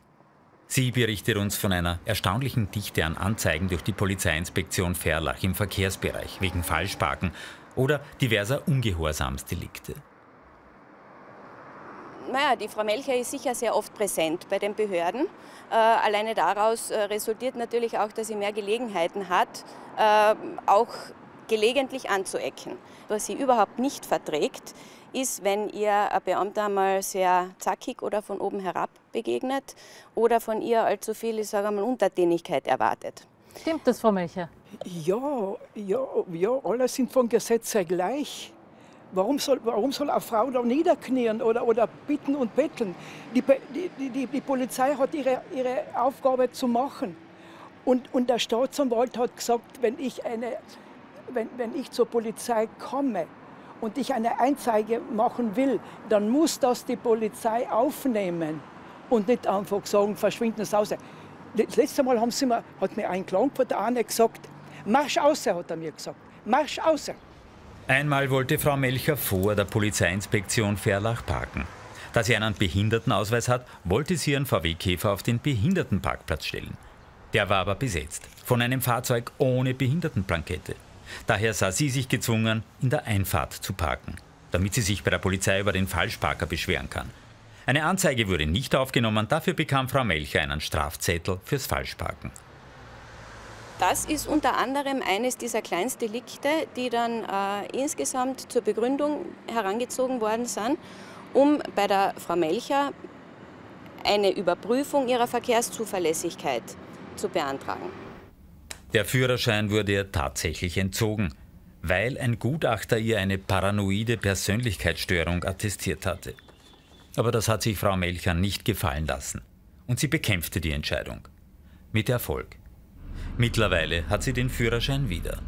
Sie berichtet uns von einer erstaunlichen Dichte an Anzeigen durch die Polizeiinspektion Ferlach im Verkehrsbereich wegen Falschparken oder diverser Ungehorsamsdelikte. Naja, die Frau Melcher ist sicher sehr oft präsent bei den Behörden. Alleine daraus resultiert natürlich auch, dass sie mehr Gelegenheiten hat, auch gelegentlich anzuecken. Was sie überhaupt nicht verträgt, ist, wenn ihr ein Beamter einmal sehr zackig oder von oben herab begegnet oder von ihr allzu viel, ich sage mal, Untertänigkeit erwartet. Stimmt das, Frau Melcher? Ja, alle sind vom Gesetz her gleich. Warum soll eine Frau da niederknien oder bitten und betteln? Die Polizei hat ihre Aufgabe zu machen. Und der Staatsanwalt hat gesagt, wenn ich zur Polizei komme und ich eine Anzeige machen will, dann muss das die Polizei aufnehmen und nicht einfach sagen, verschwinden Sie raus. Das letzte Mal hat mir ein Klagenfurter von der gesagt, marsch raus, hat er mir gesagt, marsch raus. Einmal wollte Frau Melcher vor der Polizeiinspektion Ferlach parken. Da sie einen Behindertenausweis hat, wollte sie ihren VW-Käfer auf den Behindertenparkplatz stellen. Der war aber besetzt, von einem Fahrzeug ohne Behindertenplankette. Daher sah sie sich gezwungen, in der Einfahrt zu parken, damit sie sich bei der Polizei über den Falschparker beschweren kann. Eine Anzeige wurde nicht aufgenommen, dafür bekam Frau Melcher einen Strafzettel fürs Falschparken. Das ist unter anderem eines dieser Kleinstdelikte, die dann insgesamt zur Begründung herangezogen worden sind, um bei der Frau Melcher eine Überprüfung ihrer Verkehrszuverlässigkeit zu beantragen. Der Führerschein wurde ihr tatsächlich entzogen, weil ein Gutachter ihr eine paranoide Persönlichkeitsstörung attestiert hatte. Aber das hat sich Frau Melcher nicht gefallen lassen und sie bekämpfte die Entscheidung. Mit Erfolg. Mittlerweile hat sie den Führerschein wieder.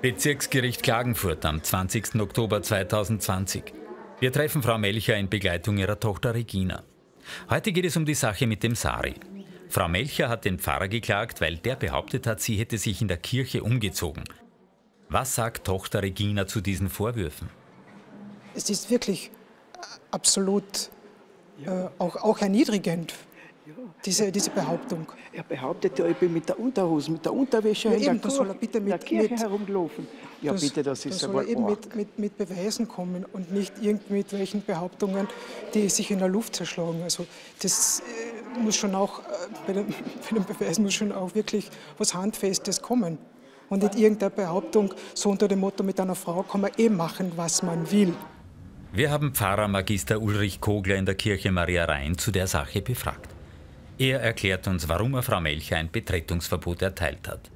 Bezirksgericht Klagenfurt am 20. Oktober 2020. Wir treffen Frau Melcher in Begleitung ihrer Tochter Regina. Heute geht es um die Sache mit dem Sari. Frau Melcher hat den Pfarrer geklagt, weil der behauptet hat, sie hätte sich in der Kirche umgezogen. Was sagt Tochter Regina zu diesen Vorwürfen? Es ist wirklich absolut auch erniedrigend. Diese Behauptung. Er behauptet ja, ich bin mit der Unterhose, mit der Unterwäsche ja, in der, Kirche herumgelaufen. Ja, das, bitte, das ist aber eben mit Beweisen kommen und nicht irgendwelchen Behauptungen, die sich in der Luft zerschlagen. Also das muss schon auch, bei dem Beweis muss schon auch wirklich was Handfestes kommen. Und nicht irgendeine Behauptung, so unter dem Motto, mit einer Frau kann man eh machen, was man will. Wir haben Pfarrer Magister Ulrich Kogler in der Kirche Maria Rain zu der Sache befragt. Er erklärt uns, warum er Frau Melcher ein Betretungsverbot erteilt hat.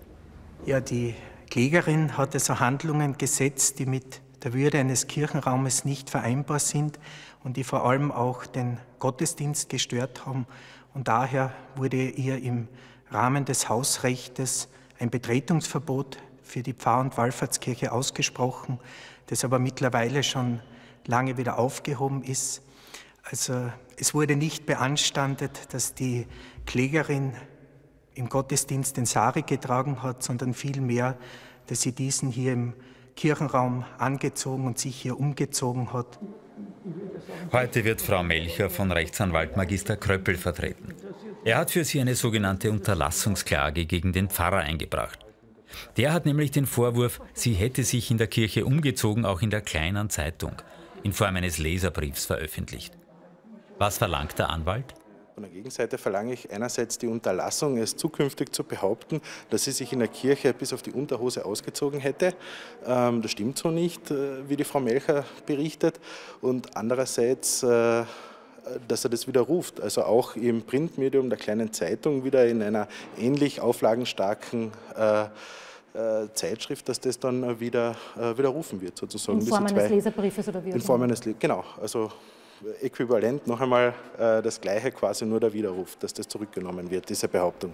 Ja, die Klägerin hat also Handlungen gesetzt, die mit der Würde eines Kirchenraumes nicht vereinbar sind und die vor allem auch den Gottesdienst gestört haben. Und daher wurde ihr im Rahmen des Hausrechtes ein Betretungsverbot für die Pfarr- und Wallfahrtskirche ausgesprochen, das aber mittlerweile schon lange wieder aufgehoben ist. Also es wurde nicht beanstandet, dass die Klägerin im Gottesdienst den Sari getragen hat, sondern vielmehr, dass sie diesen hier im Kirchenraum angezogen und sich hier umgezogen hat. Heute wird Frau Melcher von Rechtsanwalt Magister Kröppel vertreten. Er hat für sie eine sogenannte Unterlassungsklage gegen den Pfarrer eingebracht. Der hat nämlich den Vorwurf, sie hätte sich in der Kirche umgezogen, auch in der Kleinen Zeitung, in Form eines Leserbriefs veröffentlicht. Was verlangt der Anwalt? Von der Gegenseite verlange ich einerseits die Unterlassung, es zukünftig zu behaupten, dass sie sich in der Kirche bis auf die Unterhose ausgezogen hätte. Das stimmt so nicht, wie die Frau Melcher berichtet. Und andererseits, dass er das widerruft, also auch im Printmedium der Kleinen Zeitung wieder in einer ähnlich auflagenstarken Zeitschrift, dass das dann wieder widerrufen wird, sozusagen. In Form eines Leserbriefes oder wie? In Form eines Leserbriefes, genau. Also äquivalent, noch einmal das Gleiche, quasi nur der Widerruf, dass das zurückgenommen wird, diese Behauptung.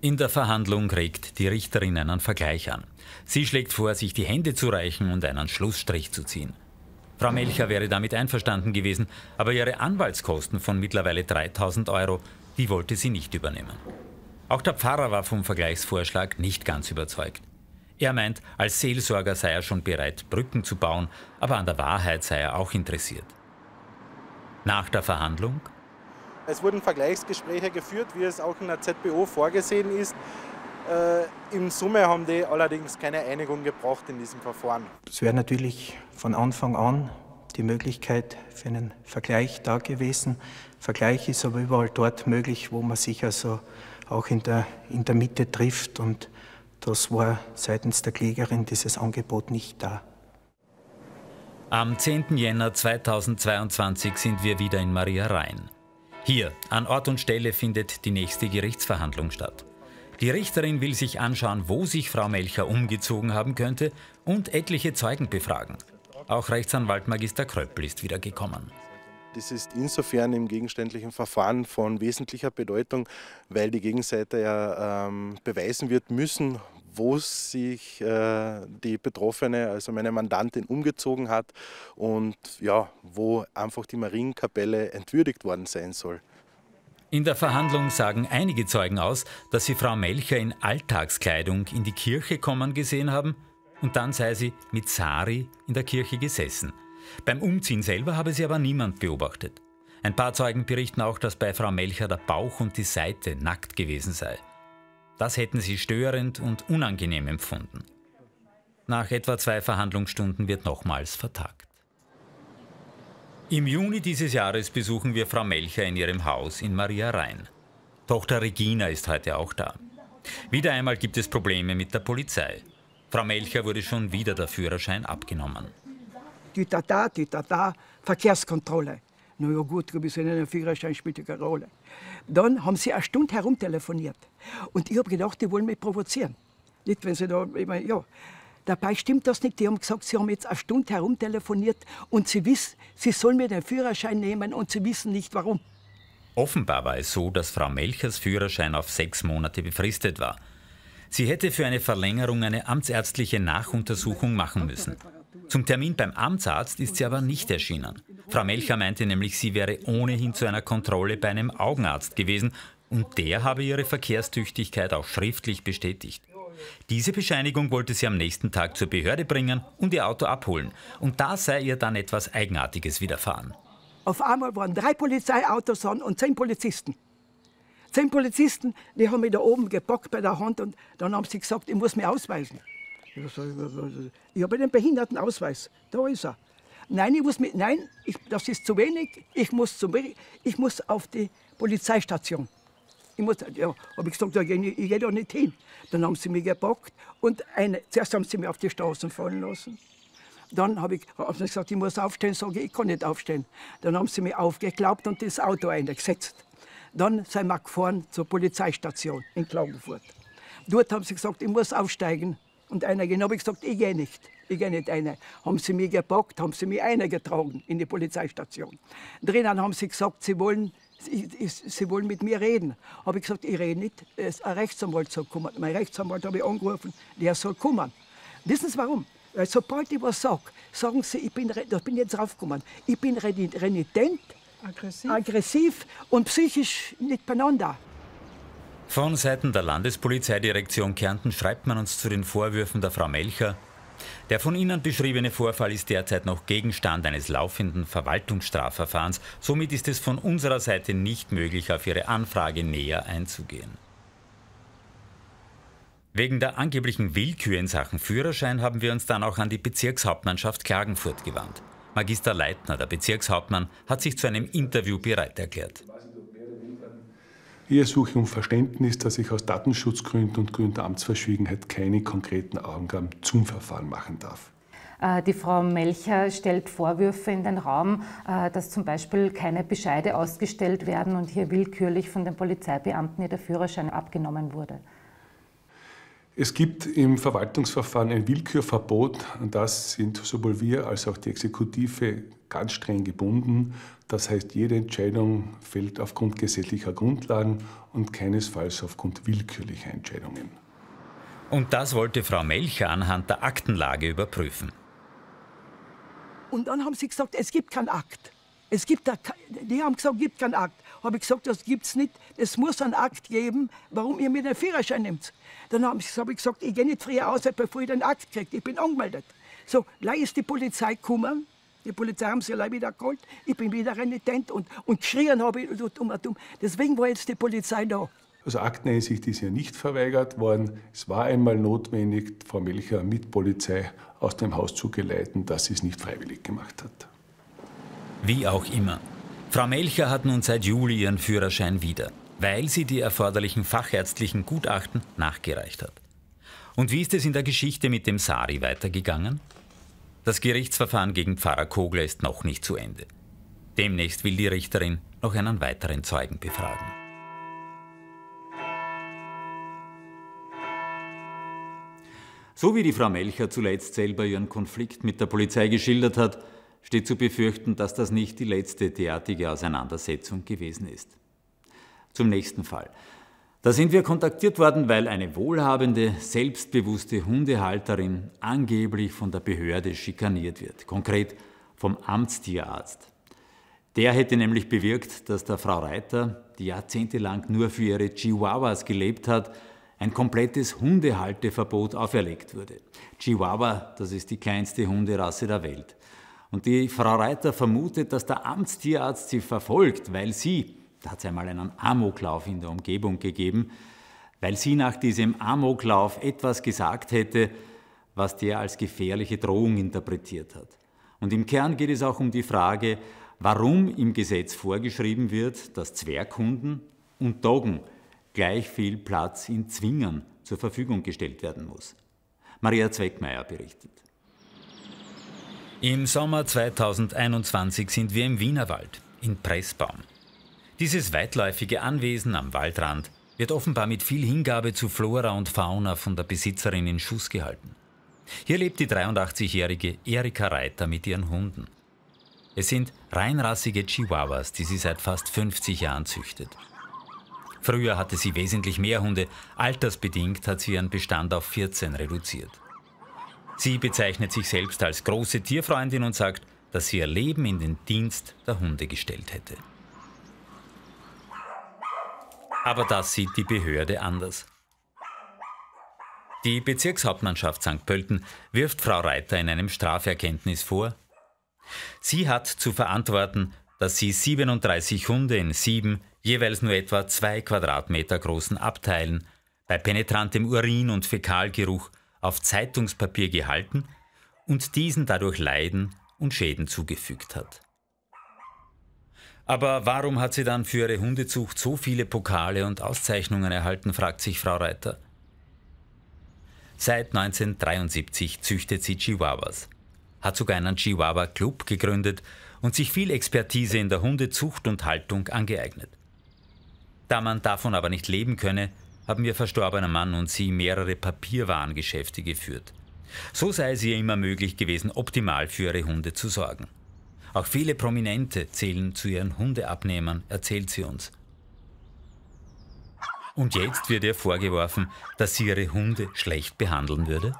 In der Verhandlung regt die Richterin einen Vergleich an. Sie schlägt vor, sich die Hände zu reichen und einen Schlussstrich zu ziehen. Frau Melcher wäre damit einverstanden gewesen, aber ihre Anwaltskosten von mittlerweile 3.000 €, die wollte sie nicht übernehmen. Auch der Pfarrer war vom Vergleichsvorschlag nicht ganz überzeugt. Er meint, als Seelsorger sei er schon bereit, Brücken zu bauen, aber an der Wahrheit sei er auch interessiert. Nach der Verhandlung? Es wurden Vergleichsgespräche geführt, wie es auch in der ZBO vorgesehen ist. Im Summe haben die allerdings keine Einigung gebraucht in diesem Verfahren. Es wäre natürlich von Anfang an die Möglichkeit für einen Vergleich da gewesen. Vergleich ist aber überall dort möglich, wo man sich also auch in der Mitte trifft. Und das war seitens der Klägerin dieses Angebot nicht da. Am 10. Jänner 2022 sind wir wieder in Maria Rain. Hier, an Ort und Stelle, findet die nächste Gerichtsverhandlung statt. Die Richterin will sich anschauen, wo sich Frau Melcher umgezogen haben könnte und etliche Zeugen befragen. Auch Rechtsanwalt Magister Kröppel ist wieder gekommen. Das ist insofern im gegenständlichen Verfahren von wesentlicher Bedeutung, weil die Gegenseite ja beweisen wird müssen, wo sich die Betroffene, also meine Mandantin, umgezogen hat und ja, wo einfach die Marienkapelle entwürdigt worden sein soll. In der Verhandlung sagen einige Zeugen aus, dass sie Frau Melcher in Alltagskleidung in die Kirche kommen gesehen haben und dann sei sie mit Sari in der Kirche gesessen. Beim Umziehen selber habe sie aber niemand beobachtet. Ein paar Zeugen berichten auch, dass bei Frau Melcher der Bauch und die Seite nackt gewesen sei. Das hätten sie störend und unangenehm empfunden. Nach etwa 2 Verhandlungsstunden wird nochmals vertagt. Im Juni dieses Jahres besuchen wir Frau Melcher in ihrem Haus in Maria Rain. Tochter Regina ist heute auch da. Wieder einmal gibt es Probleme mit der Polizei. Frau Melcher wurde schon wieder der Führerschein abgenommen. Tütata, Verkehrskontrolle. Na ja gut, du bist in einem Führerschein, spielt keine Rolle. Dann haben sie eine Stunde herumtelefoniert. Und ich habe gedacht, die wollen mich provozieren. Nicht, wenn sie da, ich meine, ja. Dabei stimmt das nicht. Die haben gesagt, sie haben jetzt eine Stunde herumtelefoniert und sie wissen, sie sollen mir den Führerschein nehmen und sie wissen nicht warum. Offenbar war es so, dass Frau Melchers Führerschein auf 6 Monate befristet war. Sie hätte für eine Verlängerung eine amtsärztliche Nachuntersuchung machen müssen. Zum Termin beim Amtsarzt ist sie aber nicht erschienen. Frau Melcher meinte nämlich, sie wäre ohnehin zu einer Kontrolle bei einem Augenarzt gewesen und der habe ihre Verkehrstüchtigkeit auch schriftlich bestätigt. Diese Bescheinigung wollte sie am nächsten Tag zur Behörde bringen und ihr Auto abholen. Und da sei ihr dann etwas Eigenartiges widerfahren. Auf einmal waren 3 Polizeiautos an und 10 Polizisten. 10 Polizisten, die haben mich da oben gepackt bei der Hand und dann haben sie gesagt, ich muss mich ausweisen. Ich habe den Behindertenausweis, da ist er. Nein, ich muss mich, nein, das ist zu wenig, ich muss auf die Polizeistation. Ich muss, ja, habe ich gesagt, ich gehe da nicht hin. Dann haben sie mich gepackt und zuerst haben sie mich auf die Straßen fallen lassen. Dann haben sie gesagt, ich muss aufstehen, sage ich, ich kann nicht aufstehen. Dann haben sie mich aufgeklappt und das Auto eingesetzt. Dann sind wir gefahren zur Polizeistation in Klagenfurt. Dort haben sie gesagt, ich muss aufsteigen und reingehen. Dann habe ich gesagt, ich gehe nicht rein. Haben sie mich gepackt, haben sie mich reingetragen in die Polizeistation. Drinnen haben sie gesagt, sie wollen mit mir reden. Habe ich gesagt, ich rede nicht, ein Rechtsanwalt soll kommen. Mein Rechtsanwalt habe ich angerufen, der soll kommen. Wissen Sie warum? Weil sobald ich was sage, sagen sie, ich bin jetzt draufgekommen, ich bin renitent, aggressiv und psychisch nicht beieinander. Von Seiten der Landespolizeidirektion Kärnten schreibt man uns zu den Vorwürfen der Frau Melcher. Der von Ihnen beschriebene Vorfall ist derzeit noch Gegenstand eines laufenden Verwaltungsstrafverfahrens. Somit ist es von unserer Seite nicht möglich, auf Ihre Anfrage näher einzugehen. Wegen der angeblichen Willkür in Sachen Führerschein haben wir uns dann auch an die Bezirkshauptmannschaft Klagenfurt gewandt. Magister Leitner, der Bezirkshauptmann, hat sich zu einem Interview bereit erklärt. Ich ersuche um Verständnis, dass ich aus Datenschutzgründen und Gründen der Amtsverschwiegenheit keine konkreten Angaben zum Verfahren machen darf. Die Frau Melcher stellt Vorwürfe in den Raum, dass zum Beispiel keine Bescheide ausgestellt werden und hier willkürlich von den Polizeibeamten der Führerschein abgenommen wurde. Es gibt im Verwaltungsverfahren ein Willkürverbot, an das sind sowohl wir als auch die Exekutive ganz streng gebunden. Das heißt, jede Entscheidung fällt aufgrund gesetzlicher Grundlagen und keinesfalls aufgrund willkürlicher Entscheidungen. Und das wollte Frau Melcher anhand der Aktenlage überprüfen. Und dann haben sie gesagt, es gibt keinen Akt. Die haben gesagt, es gibt keinen Akt. Habe ich gesagt, das gibt es nicht. Es muss einen Akt geben, warum ihr mir den Führerschein nehmt. Dann habe ich gesagt, ich gehe nicht früher aus, bevor ich den Akt kriege. Ich bin angemeldet. So, gleich ist die Polizei gekommen. Die Polizei haben sie gleich wieder geholt. Ich bin wieder renitent und geschrien habe ich. Deswegen war jetzt die Polizei da. Also Akteneinsicht ist ja nicht verweigert worden. Es war einmal notwendig, Frau Melcher mit Polizei aus dem Haus zu geleiten, dass sie es nicht freiwillig gemacht hat. Wie auch immer. Frau Melcher hat nun seit Juli ihren Führerschein wieder, weil sie die erforderlichen fachärztlichen Gutachten nachgereicht hat. Und wie ist es in der Geschichte mit dem Sari weitergegangen? Das Gerichtsverfahren gegen Pfarrer Kogler ist noch nicht zu Ende. Demnächst will die Richterin noch einen weiteren Zeugen befragen. So wie die Frau Melcher zuletzt selber ihren Konflikt mit der Polizei geschildert hat, steht zu befürchten, dass das nicht die letzte derartige Auseinandersetzung gewesen ist. Zum nächsten Fall. Da sind wir kontaktiert worden, weil eine wohlhabende, selbstbewusste Hundehalterin angeblich von der Behörde schikaniert wird, konkret vom Amtstierarzt. Der hätte nämlich bewirkt, dass der Frau Reiter, die jahrzehntelang nur für ihre Chihuahuas gelebt hat, ein komplettes Hundehalteverbot auferlegt wurde. Chihuahua, das ist die kleinste Hunderasse der Welt. Und die Frau Reiter vermutet, dass der Amtstierarzt sie verfolgt, weil sie, da hat es einmal einen Amoklauf in der Umgebung gegeben, weil sie nach diesem Amoklauf etwas gesagt hätte, was der als gefährliche Drohung interpretiert hat. Und im Kern geht es auch um die Frage, warum im Gesetz vorgeschrieben wird, dass Zwerghunden und Doggen gleich viel Platz in Zwingern zur Verfügung gestellt werden muss. Maria Zweckmeier berichtet. Im Sommer 2021 sind wir im Wienerwald, in Pressbaum. Dieses weitläufige Anwesen am Waldrand wird offenbar mit viel Hingabe zu Flora und Fauna von der Besitzerin in Schuss gehalten. Hier lebt die 83-jährige Erika Reiter mit ihren Hunden. Es sind reinrassige Chihuahuas, die sie seit fast 50 Jahren züchtet. Früher hatte sie wesentlich mehr Hunde, altersbedingt hat sie ihren Bestand auf 14 reduziert. Sie bezeichnet sich selbst als große Tierfreundin und sagt, dass sie ihr Leben in den Dienst der Hunde gestellt hätte. Aber das sieht die Behörde anders. Die Bezirkshauptmannschaft St. Pölten wirft Frau Reiter in einem Straferkenntnis vor, sie hat zu verantworten, dass sie 37 Hunde in 7, jeweils nur etwa 2 Quadratmeter großen Abteilen, bei penetrantem Urin- und Fäkalgeruch auf Zeitungspapier gehalten und diesen dadurch Leiden und Schäden zugefügt hat. Aber warum hat sie dann für ihre Hundezucht so viele Pokale und Auszeichnungen erhalten, fragt sich Frau Reiter. Seit 1973 züchtet sie Chihuahuas, hat sogar einen Chihuahua-Club gegründet und sich viel Expertise in der Hundezucht und Haltung angeeignet. Da man davon aber nicht leben könne, haben ihr verstorbener Mann und sie mehrere Papierwarengeschäfte geführt. So sei es ihr immer möglich gewesen, optimal für ihre Hunde zu sorgen. Auch viele Prominente zählen zu ihren Hundeabnehmern, erzählt sie uns. Und jetzt wird ihr vorgeworfen, dass sie ihre Hunde schlecht behandeln würde?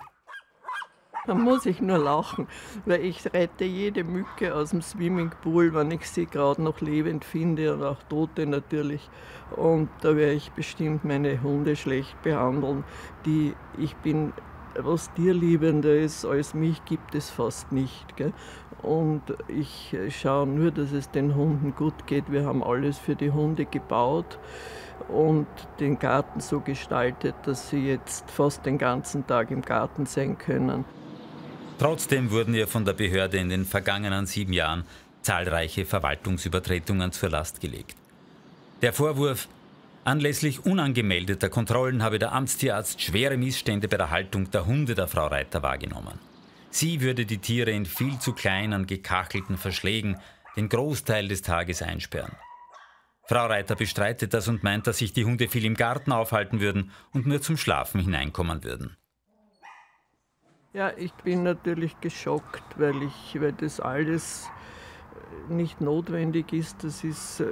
Da muss ich nur lachen, weil ich rette jede Mücke aus dem Swimmingpool, wenn ich sie gerade noch lebend finde und auch Tote natürlich. Und da werde ich bestimmt meine Hunde schlecht behandeln, die ich bin. Was tierliebender ist als mich, gibt es fast nicht. Gell? Und ich schaue nur, dass es den Hunden gut geht. Wir haben alles für die Hunde gebaut und den Garten so gestaltet, dass sie jetzt fast den ganzen Tag im Garten sein können. Trotzdem wurden ihr von der Behörde in den vergangenen 7 Jahren zahlreiche Verwaltungsübertretungen zur Last gelegt. Der Vorwurf: Anlässlich unangemeldeter Kontrollen habe der Amtstierarzt schwere Missstände bei der Haltung der Hunde der Frau Reiter wahrgenommen. Sie würde die Tiere in viel zu kleinen, gekachelten Verschlägen den Großteil des Tages einsperren. Frau Reiter bestreitet das und meint, dass sich die Hunde viel im Garten aufhalten würden und nur zum Schlafen hineinkommen würden. Ja, ich bin natürlich geschockt, weil das alles nicht notwendig ist. Das ist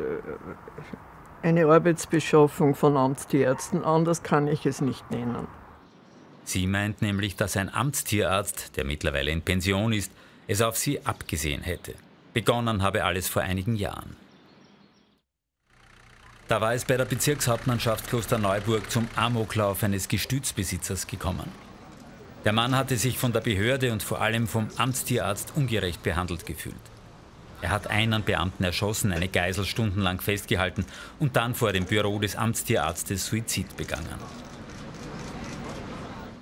eine Arbeitsbeschaffung von Amtstierärzten, anders kann ich es nicht nennen. Sie meint nämlich, dass ein Amtstierarzt, der mittlerweile in Pension ist, es auf sie abgesehen hätte. Begonnen habe alles vor einigen Jahren. Da war es bei der Bezirkshauptmannschaft Klosterneuburg zum Amoklauf eines Gestütsbesitzers gekommen. Der Mann hatte sich von der Behörde und vor allem vom Amtstierarzt ungerecht behandelt gefühlt. Er hat einen Beamten erschossen, eine Geisel stundenlang festgehalten und dann vor dem Büro des Amtstierarztes Suizid begangen.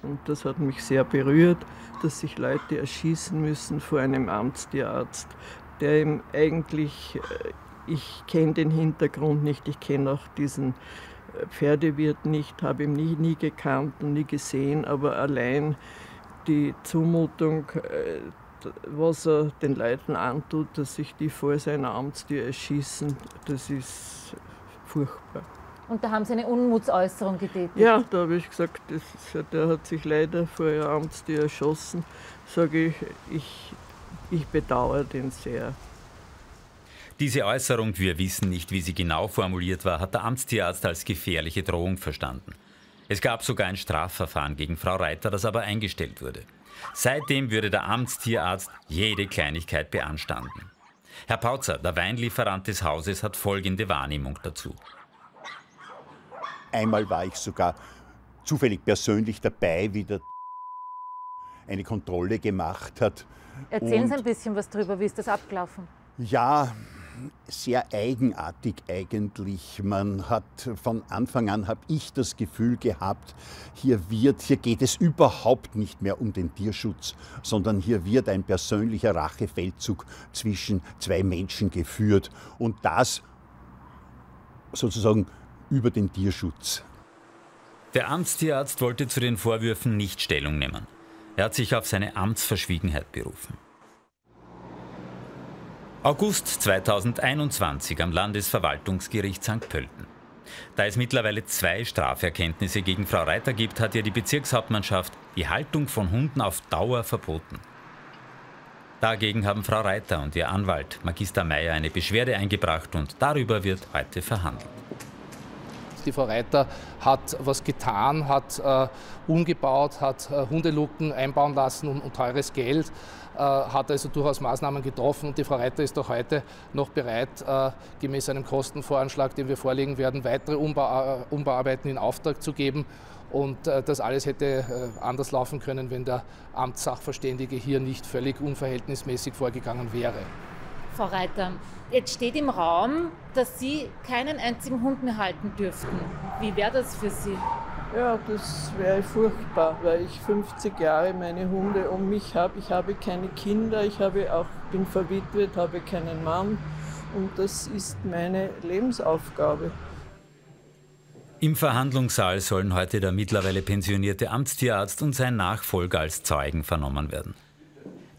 Und das hat mich sehr berührt, dass sich Leute erschießen müssen vor einem Amtstierarzt, der ihm eigentlich, ich kenne den Hintergrund nicht, ich kenne auch diesen Pferdewirt nicht, habe ihn nie gekannt und nie gesehen, aber allein die Zumutung, was er den Leuten antut, dass sich die vor seiner Amtstür erschießen, das ist furchtbar. Und da haben Sie eine Unmutsäußerung getätigt? Ja, da habe ich gesagt, der hat sich leider vor der Amtstür erschossen. Sage ich, ich bedauere den sehr. Diese Äußerung, wir wissen nicht, wie sie genau formuliert war, hat der Amtstierarzt als gefährliche Drohung verstanden. Es gab sogar ein Strafverfahren gegen Frau Reiter, das aber eingestellt wurde. Seitdem würde der Amtstierarzt jede Kleinigkeit beanstanden. Herr Pautzer, der Weinlieferant des Hauses, hat folgende Wahrnehmung dazu. Einmal war ich sogar zufällig persönlich dabei, wie der eine Kontrolle gemacht hat. Erzählen Sie ein bisschen was drüber, wie ist das abgelaufen? Ja, sehr eigenartig eigentlich. Man hat von Anfang an, habe ich das Gefühl gehabt, hier geht es überhaupt nicht mehr um den Tierschutz, sondern hier wird ein persönlicher Rachefeldzug zwischen zwei Menschen geführt und das sozusagen über den Tierschutz. Der Amtstierarzt wollte zu den Vorwürfen nicht Stellung nehmen. Er hat sich auf seine Amtsverschwiegenheit berufen. August 2021 am Landesverwaltungsgericht St. Pölten. Da es mittlerweile 2 Straferkenntnisse gegen Frau Reiter gibt, hat ihr die Bezirkshauptmannschaft die Haltung von Hunden auf Dauer verboten. Dagegen haben Frau Reiter und ihr Anwalt Magister Meyer eine Beschwerde eingebracht und darüber wird heute verhandelt. Die Frau Reiter hat was getan, hat umgebaut, hat Hundeluken einbauen lassen und teures Geld, hat also durchaus Maßnahmen getroffen. Und die Frau Reiter ist auch heute noch bereit, gemäß einem Kostenvoranschlag, den wir vorlegen werden, weitere Umbauarbeiten in Auftrag zu geben. Und das alles hätte anders laufen können, wenn der Amtssachverständige hier nicht völlig unverhältnismäßig vorgegangen wäre. Frau Reiter, jetzt steht im Raum, dass Sie keinen einzigen Hund mehr halten dürften. Wie wäre das für Sie? Ja, das wäre furchtbar, weil ich 50 Jahre meine Hunde um mich habe. Ich habe keine Kinder, ich habe auch, bin verwitwet, habe keinen Mann und das ist meine Lebensaufgabe. Im Verhandlungssaal sollen heute der mittlerweile pensionierte Amtstierarzt und sein Nachfolger als Zeugen vernommen werden.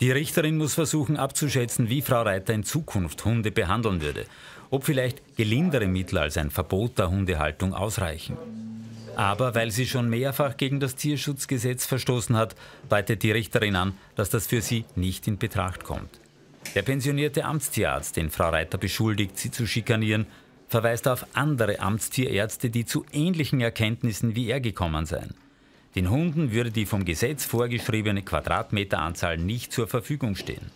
Die Richterin muss versuchen abzuschätzen, wie Frau Reiter in Zukunft Hunde behandeln würde. Ob vielleicht gelindere Mittel als ein Verbot der Hundehaltung ausreichen. Aber weil sie schon mehrfach gegen das Tierschutzgesetz verstoßen hat, deutet die Richterin an, dass das für sie nicht in Betracht kommt. Der pensionierte Amtstierarzt, den Frau Reiter beschuldigt, sie zu schikanieren, verweist auf andere Amtstierärzte, die zu ähnlichen Erkenntnissen wie er gekommen seien. Den Hunden würde die vom Gesetz vorgeschriebene Quadratmeteranzahl nicht zur Verfügung stehen.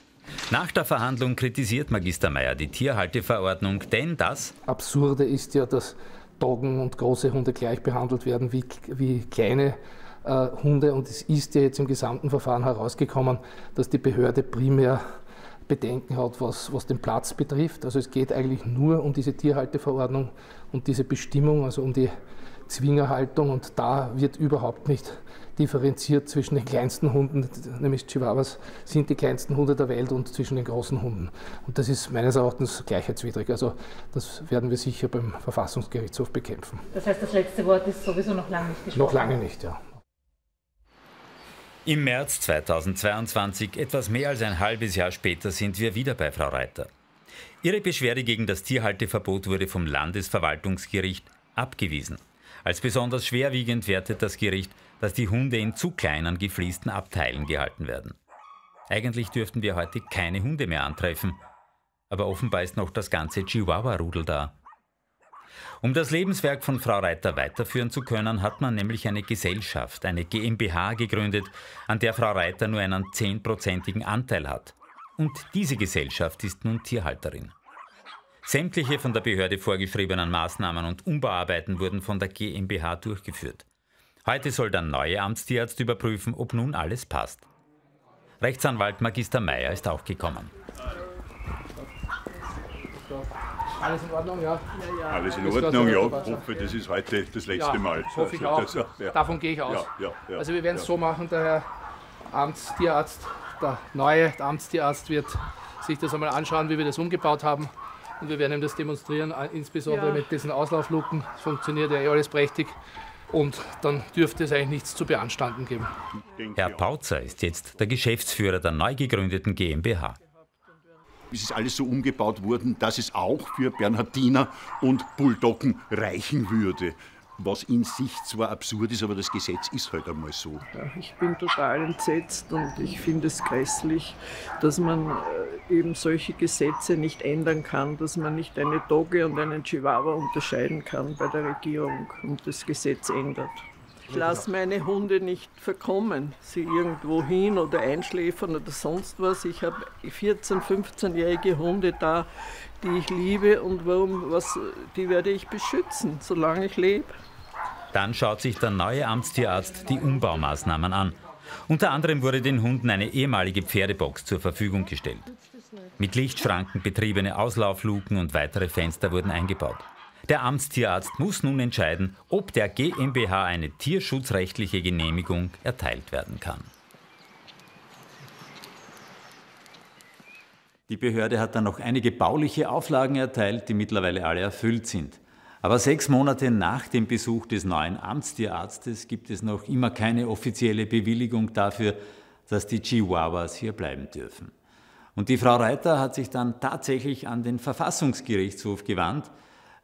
Nach der Verhandlung kritisiert Magister Meyer die Tierhalteverordnung, denn das Absurde ist ja, dass Doggen und große Hunde gleich behandelt werden wie kleine Hunde. Und es ist ja jetzt im gesamten Verfahren herausgekommen, dass die Behörde primär Bedenken hat, was den Platz betrifft. Also es geht eigentlich nur um diese Tierhalteverordnung und diese Bestimmung, also um die Zwingerhaltung, und da wird überhaupt nicht differenziert zwischen den kleinsten Hunden, nämlich Chihuahuas sind die kleinsten Hunde der Welt, und zwischen den großen Hunden. Und das ist meines Erachtens gleichheitswidrig. Also das werden wir sicher beim Verfassungsgerichtshof bekämpfen. Das heißt, das letzte Wort ist sowieso noch lange nicht gesprochen? Noch lange nicht, ja. Im März 2022, etwas mehr als ein halbes Jahr später, sind wir wieder bei Frau Reiter. Ihre Beschwerde gegen das Tierhalteverbot wurde vom Landesverwaltungsgericht abgewiesen. Als besonders schwerwiegend wertet das Gericht, dass die Hunde in zu kleinen, gefliesten Abteilen gehalten werden. Eigentlich dürften wir heute keine Hunde mehr antreffen, aber offenbar ist noch das ganze Chihuahua-Rudel da. Um das Lebenswerk von Frau Reiter weiterführen zu können, hat man nämlich eine Gesellschaft, eine GmbH gegründet, an der Frau Reiter nur einen 10-prozentigen Anteil hat. Und diese Gesellschaft ist nun Tierhalterin. Sämtliche von der Behörde vorgeschriebenen Maßnahmen und Umbauarbeiten wurden von der GmbH durchgeführt. Heute soll der neue Amtstierarzt überprüfen, ob nun alles passt. Rechtsanwalt Magister Meyer ist auch gekommen. Alles in Ordnung, ja? Ja, ja. Alles in Ordnung, ja. Ich hoffe, das ist heute das letzte Mal. Hoffe ich auch. Davon gehe ich aus. Ja. Also wir werden es so machen, der Herr Amtstierarzt, der neue Amtstierarzt wird sich das einmal anschauen, wie wir das umgebaut haben. Und wir werden ihm das demonstrieren, insbesondere mit diesen Auslaufluken. Das funktioniert ja alles prächtig. Und dann dürfte es eigentlich nichts zu beanstanden geben. Herr Pautzer ist jetzt der Geschäftsführer der neu gegründeten GmbH. Es ist alles so umgebaut worden, dass es auch für Bernhardiner und Bulldoggen reichen würde. Was in sich zwar absurd ist, aber das Gesetz ist halt einmal so. Ja, ich bin total entsetzt und ich finde es grässlich, dass man eben solche Gesetze nicht ändern kann, dass man nicht eine Dogge und einen Chihuahua unterscheiden kann bei der Regierung und das Gesetz ändert. Ich lasse meine Hunde nicht verkommen, sie irgendwo hin oder einschläfern oder sonst was. Ich habe 14-, 15-jährige Hunde da, die ich liebe, und die werde ich beschützen, solange ich lebe. Dann schaut sich der neue Amtstierarzt die Umbaumaßnahmen an. Unter anderem wurde den Hunden eine ehemalige Pferdebox zur Verfügung gestellt. Mit Lichtschranken betriebene Auslaufluken und weitere Fenster wurden eingebaut. Der Amtstierarzt muss nun entscheiden, ob der GmbH eine tierschutzrechtliche Genehmigung erteilt werden kann. Die Behörde hat dann noch einige bauliche Auflagen erteilt, die mittlerweile alle erfüllt sind. Aber 6 Monate nach dem Besuch des neuen Amtstierarztes gibt es noch immer keine offizielle Bewilligung dafür, dass die Chihuahuas hier bleiben dürfen. Und die Frau Reiter hat sich dann tatsächlich an den Verfassungsgerichtshof gewandt,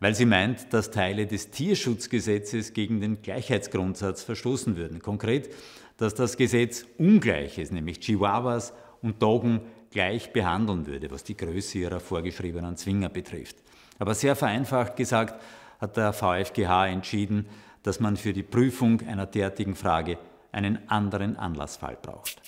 weil sie meint, dass Teile des Tierschutzgesetzes gegen den Gleichheitsgrundsatz verstoßen würden. Konkret, dass das Gesetz Ungleiches, nämlich Chihuahuas und Doggen, gleich behandeln würde, was die Größe ihrer vorgeschriebenen Zwinger betrifft. Aber sehr vereinfacht gesagt hat der VfGH entschieden, dass man für die Prüfung einer derartigen Frage einen anderen Anlassfall braucht.